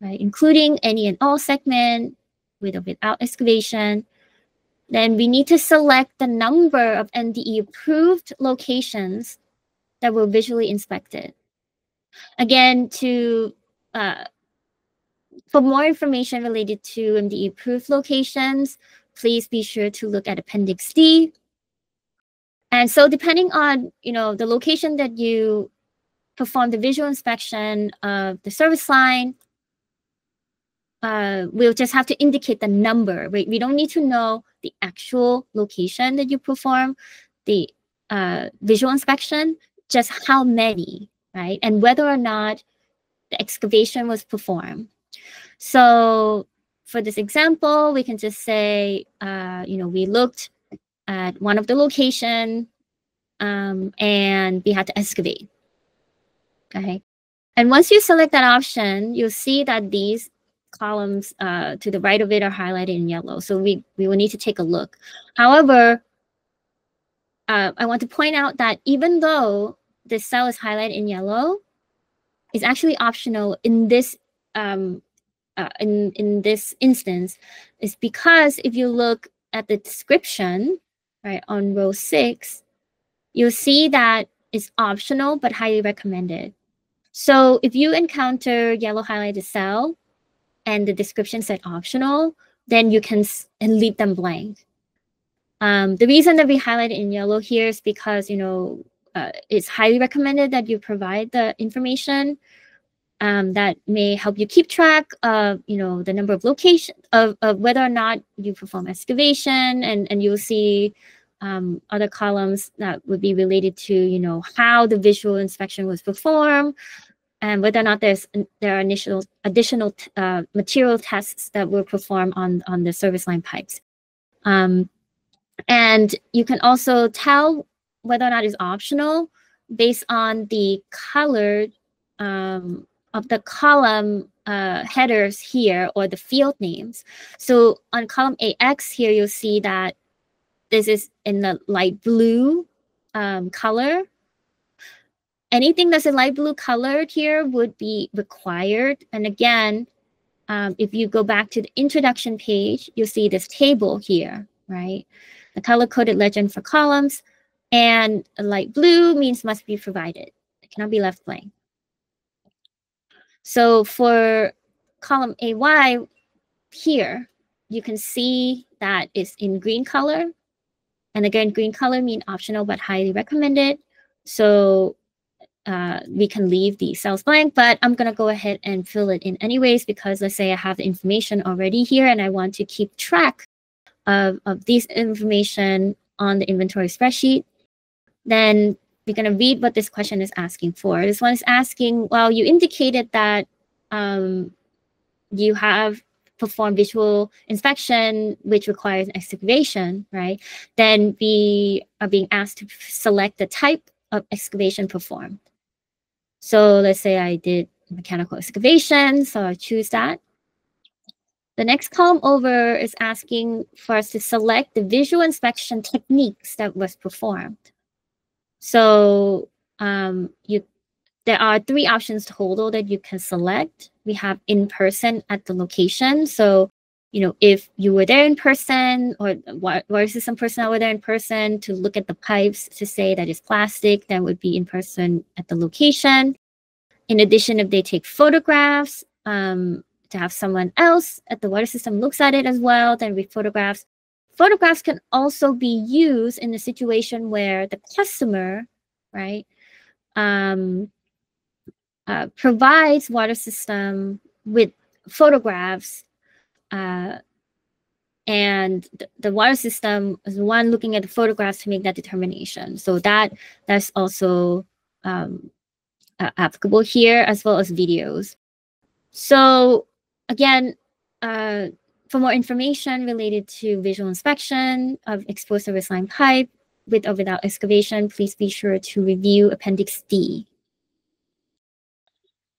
right, including any and all segment with or without excavation, then we need to select the number of MDE approved locations that were visually inspected. Again, for more information related to MDE approved locations, please be sure to look at Appendix D. And so depending on, you know, the location that you perform the visual inspection of the service line, we'll just have to indicate the number. We don't need to know the actual location that you perform the visual inspection, just how many, right? And whether or not the excavation was performed. So for this example, we can just say, you know, we looked at one of the location, and we had to excavate. Okay, and once you select that option, you'll see that these columns to the right of it are highlighted in yellow. So we will need to take a look. However, I want to point out that even though this cell is highlighted in yellow, it's actually optional in this this instance. It's because if you look at the description, right, on row 6, you'll see that it's optional but highly recommended. So if you encounter yellow highlighted cell and the description said optional, then you can leave them blank. The reason that we highlight it in yellow here is because, you know, it's highly recommended that you provide the information that may help you keep track of, you know, the number of location of whether or not you perform excavation, and you'll see other columns that would be related to, you know, how the visual inspection was performed and whether or not there are initial additional material tests that were performed on the service line pipes. And you can also tell whether or not it's optional based on the color of the column headers here, or the field names. So on column AX here, you'll see that this is in the light blue color. Anything that's in light blue colored here would be required. And again, if you go back to the introduction page, you'll see this table here, right? The color-coded legend for columns, and light blue means must be provided. It cannot be left blank. So for column AY here, you can see that it's in green color. And again, green color means optional but highly recommended. So we can leave the cells blank, but I'm going to go ahead and fill it in anyways, because let's say I have the information already here and I want to keep track of this information on the inventory spreadsheet. Then we're going to read what this question is asking for. This one is asking, well, you indicated that you have performed visual inspection, which requires excavation, right? Then we are being asked to select the type of excavation performed. So let's say I did mechanical excavation, so I choose that. The next column over is asking for us to select the visual inspection techniques that was performed. So there are three options total that you can select. We have in person at the location. So, you know, if you were there in person, or versus some personnel were there in person to look at the pipes to say that it's plastic, that would be in person at the location. In addition, if they take photographs, to have someone else at the water system looks at it as well, then with photographs. Photographs can also be used in a situation where the customer, right, provides water system with photographs, and the water system is the one looking at the photographs to make that determination. So that's also applicable here, as well as videos. So again, for more information related to visual inspection of exposed service line pipe with or without excavation, please be sure to review Appendix D.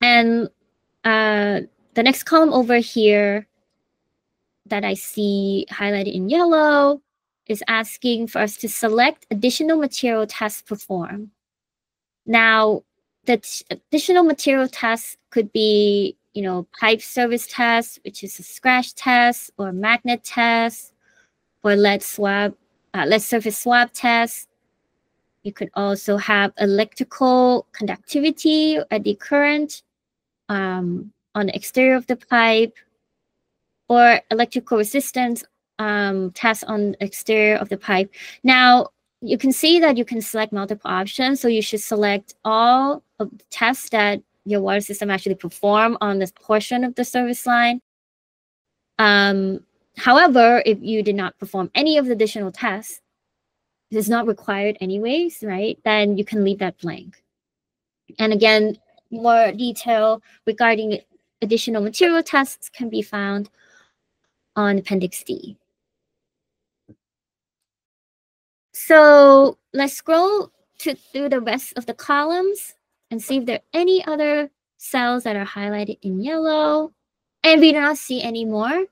And the next column over here that I see highlighted in yellow is asking for us to select additional material tests performed. Now, the additional material tests could be, you know, pipe service test, which is a scratch test, or magnet test, or lead surface swab test. You could also have electrical conductivity at the current on the exterior of the pipe, or electrical resistance test on the exterior of the pipe. Now, you can see that you can select multiple options, so you should select all of the tests that your water system actually perform on this portion of the service line. However, if you did not perform any of the additional tests, it is not required anyways, right? Then you can leave that blank. And again, more detail regarding additional material tests can be found on Appendix D. So let's scroll through the rest of the columns and see if there are any other cells that are highlighted in yellow. And we do not see any more.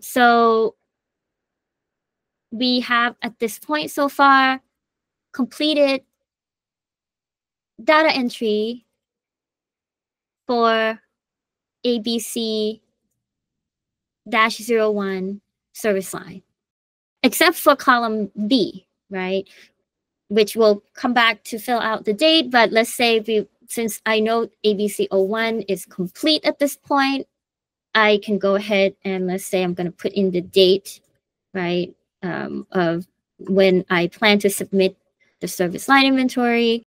So we have, at this point so far, completed data entry for ABC-01 service line, except for column B, right? Which will come back to fill out the date, but let's say we since I know ABC01 is complete at this point, I can go ahead and let's say I'm going to put in the date, right, of when I plan to submit the service line inventory,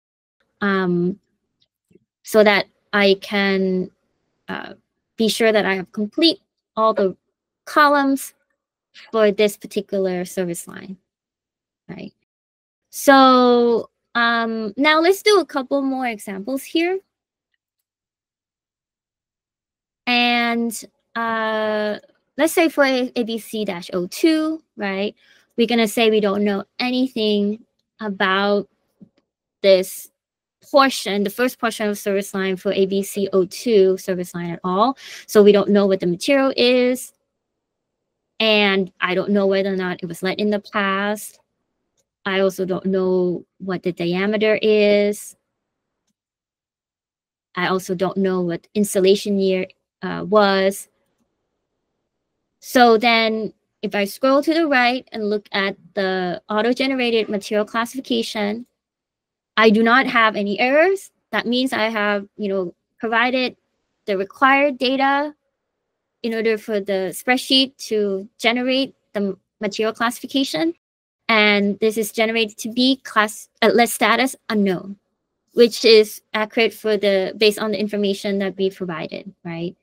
so that I can be sure that I have complete all the columns for this particular service line, right? So now let's do a couple more examples here. And let's say for ABC-02, right, we're going to say we don't know anything about this portion, the first portion of service line for ABC-02 service line at all. So we don't know what the material is. And I don't know whether or not it was let in the past. I also don't know what the diameter is. I also don't know what installation year was. So then if I scroll to the right and look at the auto-generated material classification, I do not have any errors. That means I have, you know, provided the required data in order for the spreadsheet to generate the material classification. And this is generated to be class list status unknown, which is accurate for the based on the information that we provided, right?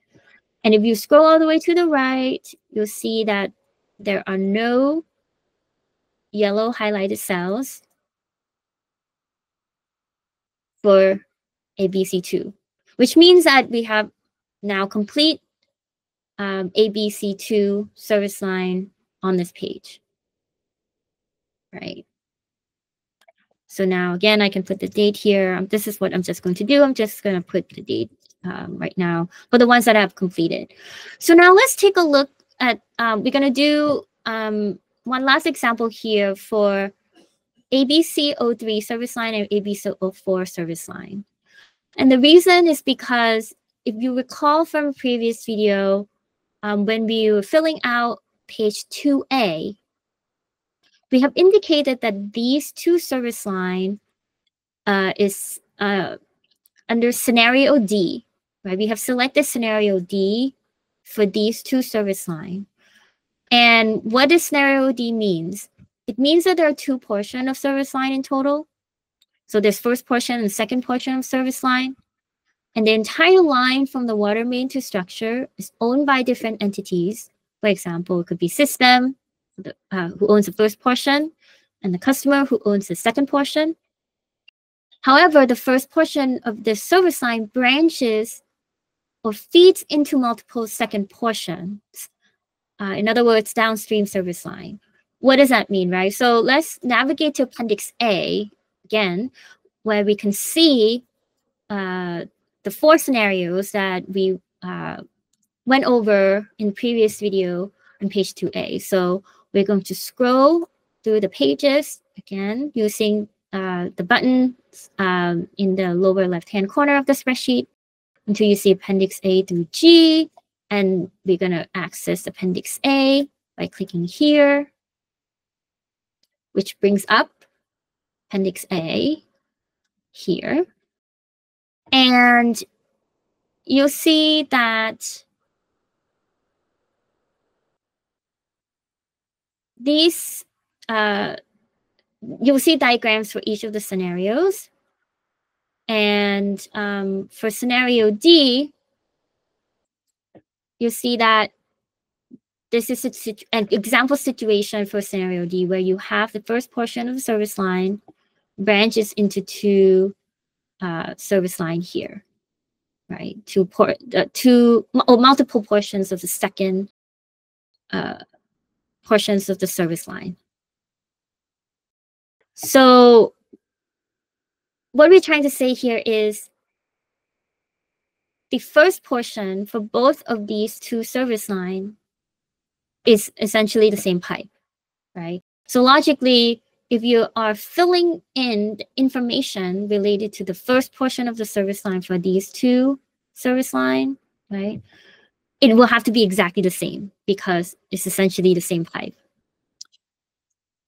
And if you scroll all the way to the right, you'll see that there are no yellow highlighted cells for ABC2, which means that we have now complete ABC2 service line on this page, right? So now, again, I can put the date here. This is what I'm just going to do. I'm just going to put the date right now for the ones that I've completed. So now let's take a look at, we're going to do one last example here for ABC03 service line and ABC04 service line. And the reason is because if you recall from a previous video, when we were filling out page 2A, we have indicated that these two service lines is under scenario D, right? We have selected scenario D for these two service lines. And what does scenario D means? It means that there are two portions of service line in total. So there's first portion and second portion of service line. And the entire line from the water main to structure is owned by different entities. For example, it could be system, who owns the first portion, and the customer, who owns the second portion. However, the first portion of the service line branches or feeds into multiple second portions. In other words, downstream service line. What does that mean, right? So let's navigate to Appendix A again, where we can see the four scenarios that we went over in the previous video on page 2A. So we're going to scroll through the pages again using the buttons in the lower left-hand corner of the spreadsheet until you see Appendix A through G. And we're going to access Appendix A by clicking here, which brings up Appendix A here. And you'll see that these, you'll see diagrams for each of the scenarios. And for scenario D, you'll see that this is an example situation for scenario D, where you have the first portion of the service line branches into two service line here, right? Multiple portions of the second portions of the service line. So what we're trying to say here is the first portion for both of these two service lines is essentially the same pipe, right? So logically, if you are filling in the information related to the first portion of the service line for these two service lines, right, it will have to be exactly the same because it's essentially the same pipe.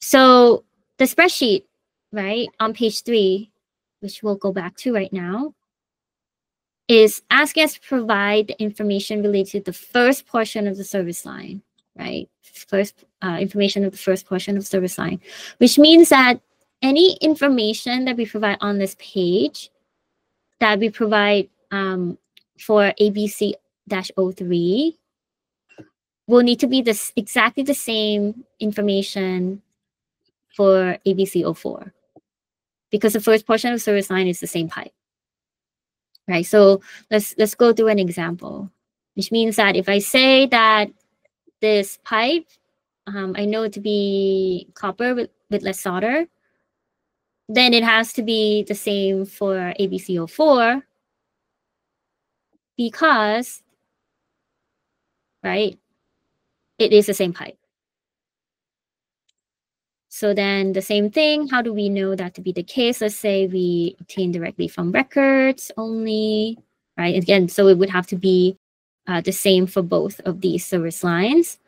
So the spreadsheet, right, on page 3, which we'll go back to right now, is asking us to provide information related to the first portion of the service line, right? Information of the first portion of service line, which means that any information that we provide on this page that we provide for ABC-03 will need to be this exactly the same information for ABC-04 because the first portion of service line is the same pipe, right? So let's go through an example, which means that if I say that this pipe, I know it to be copper with less solder, then it has to be the same for ABC-04 because, right, it is the same pipe. So then the same thing, how do we know that to be the case? Let's say we obtain directly from records only, right? Again, so it would have to be the same for both of these service lines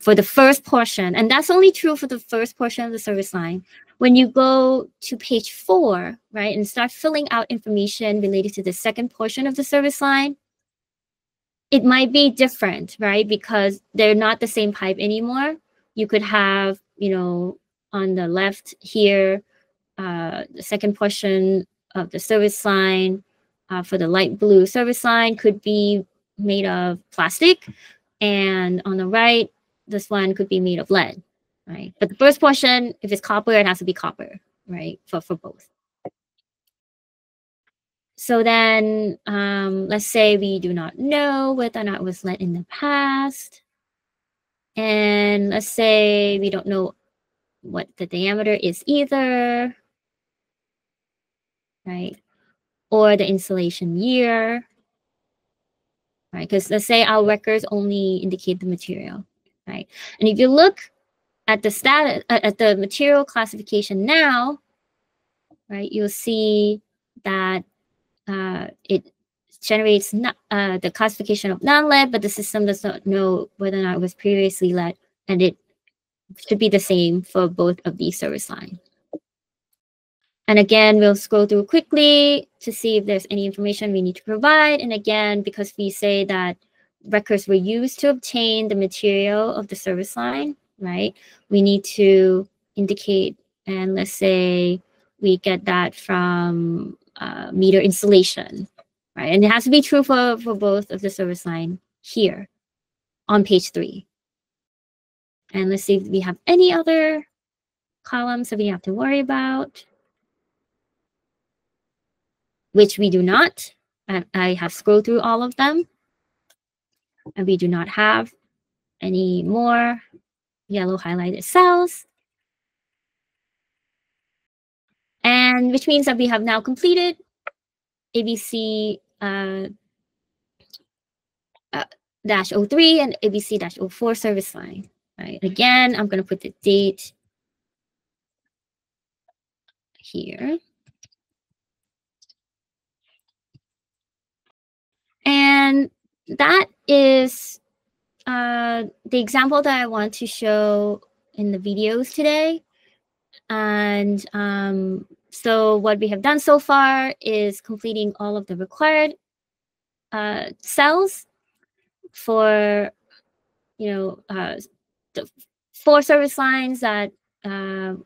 for the first portion. And that's only true for the first portion of the service line. When you go to page 4, right, and start filling out information related to the second portion of the service line, it might be different, right? Because they're not the same pipe anymore. You could have, you know, on the left here, the second portion of the service line for the light blue service line could be made of plastic. And on the right, this one could be made of lead, right? But the first portion, if it's copper, it has to be copper, right? For both. So then let's say we do not know whether or not it was lead in the past. And let's say we don't know what the diameter is either, right? Or the installation year, right? Because let's say our records only indicate the material, right? And if you look at the status at the material classification now, right, you'll see that it generates not, the classification of non-lead, but the system does not know whether or not it was previously lead, and it should be the same for both of these service lines. And again, we'll scroll through quickly to see if there's any information we need to provide. And again, because we say that records were used to obtain the material of the service line, right, we need to indicate, and let's say we get that from meter installation, right? And it has to be true for both of the service line here on page 3. And let's see if we have any other columns that we have to worry about, which we do not. I have scrolled through all of them, and we do not have any more yellow highlighted cells. And which means that we have now completed ABC-03 and ABC-04 service line, right? Again, I'm going to put the date here. And that is the example that I want to show in the videos today. And so what we have done so far is completing all of the required cells for, you know, the 4 service lines that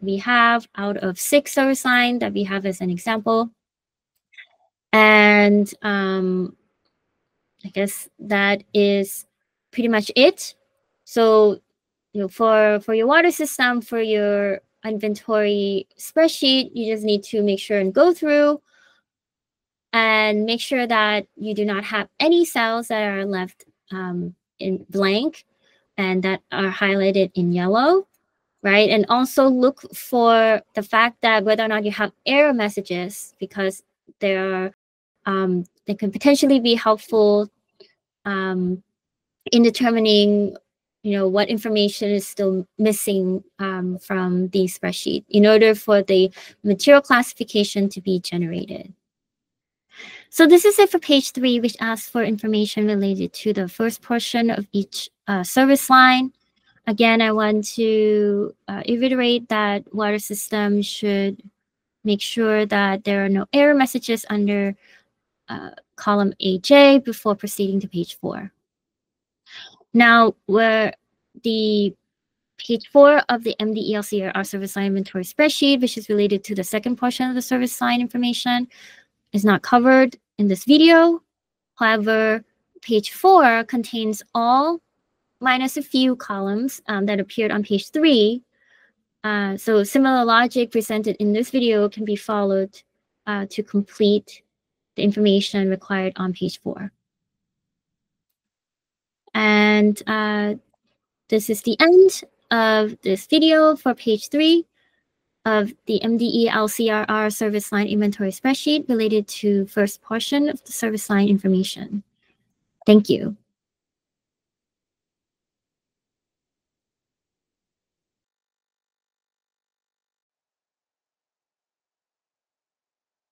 we have out of 6 service lines that we have as an example. And I guess that is pretty much it. So, you know, for your water system, for your inventory spreadsheet, you just need to make sure and go through and make sure that you do not have any cells that are left in blank and that are highlighted in yellow, right? And also look for the fact that whether or not you have error messages, because they can potentially be helpful in determining, you know, what information is still missing from the spreadsheet in order for the material classification to be generated. So this is it for page 3, which asks for information related to the first portion of each service line. Again, I want to reiterate that water systems should make sure that there are no error messages under column AJ before proceeding to page 4. Now, where the page 4 of the MDE-LCRR service line inventory spreadsheet, which is related to the second portion of the service line information, is not covered in this video. However, page 4 contains all minus a few columns that appeared on page 3. So similar logic presented in this video can be followed to complete the information required on page 4. And this is the end of this video for page 3 of the MDE-LCRR service line inventory spreadsheet related to first portion of the service line information. Thank you.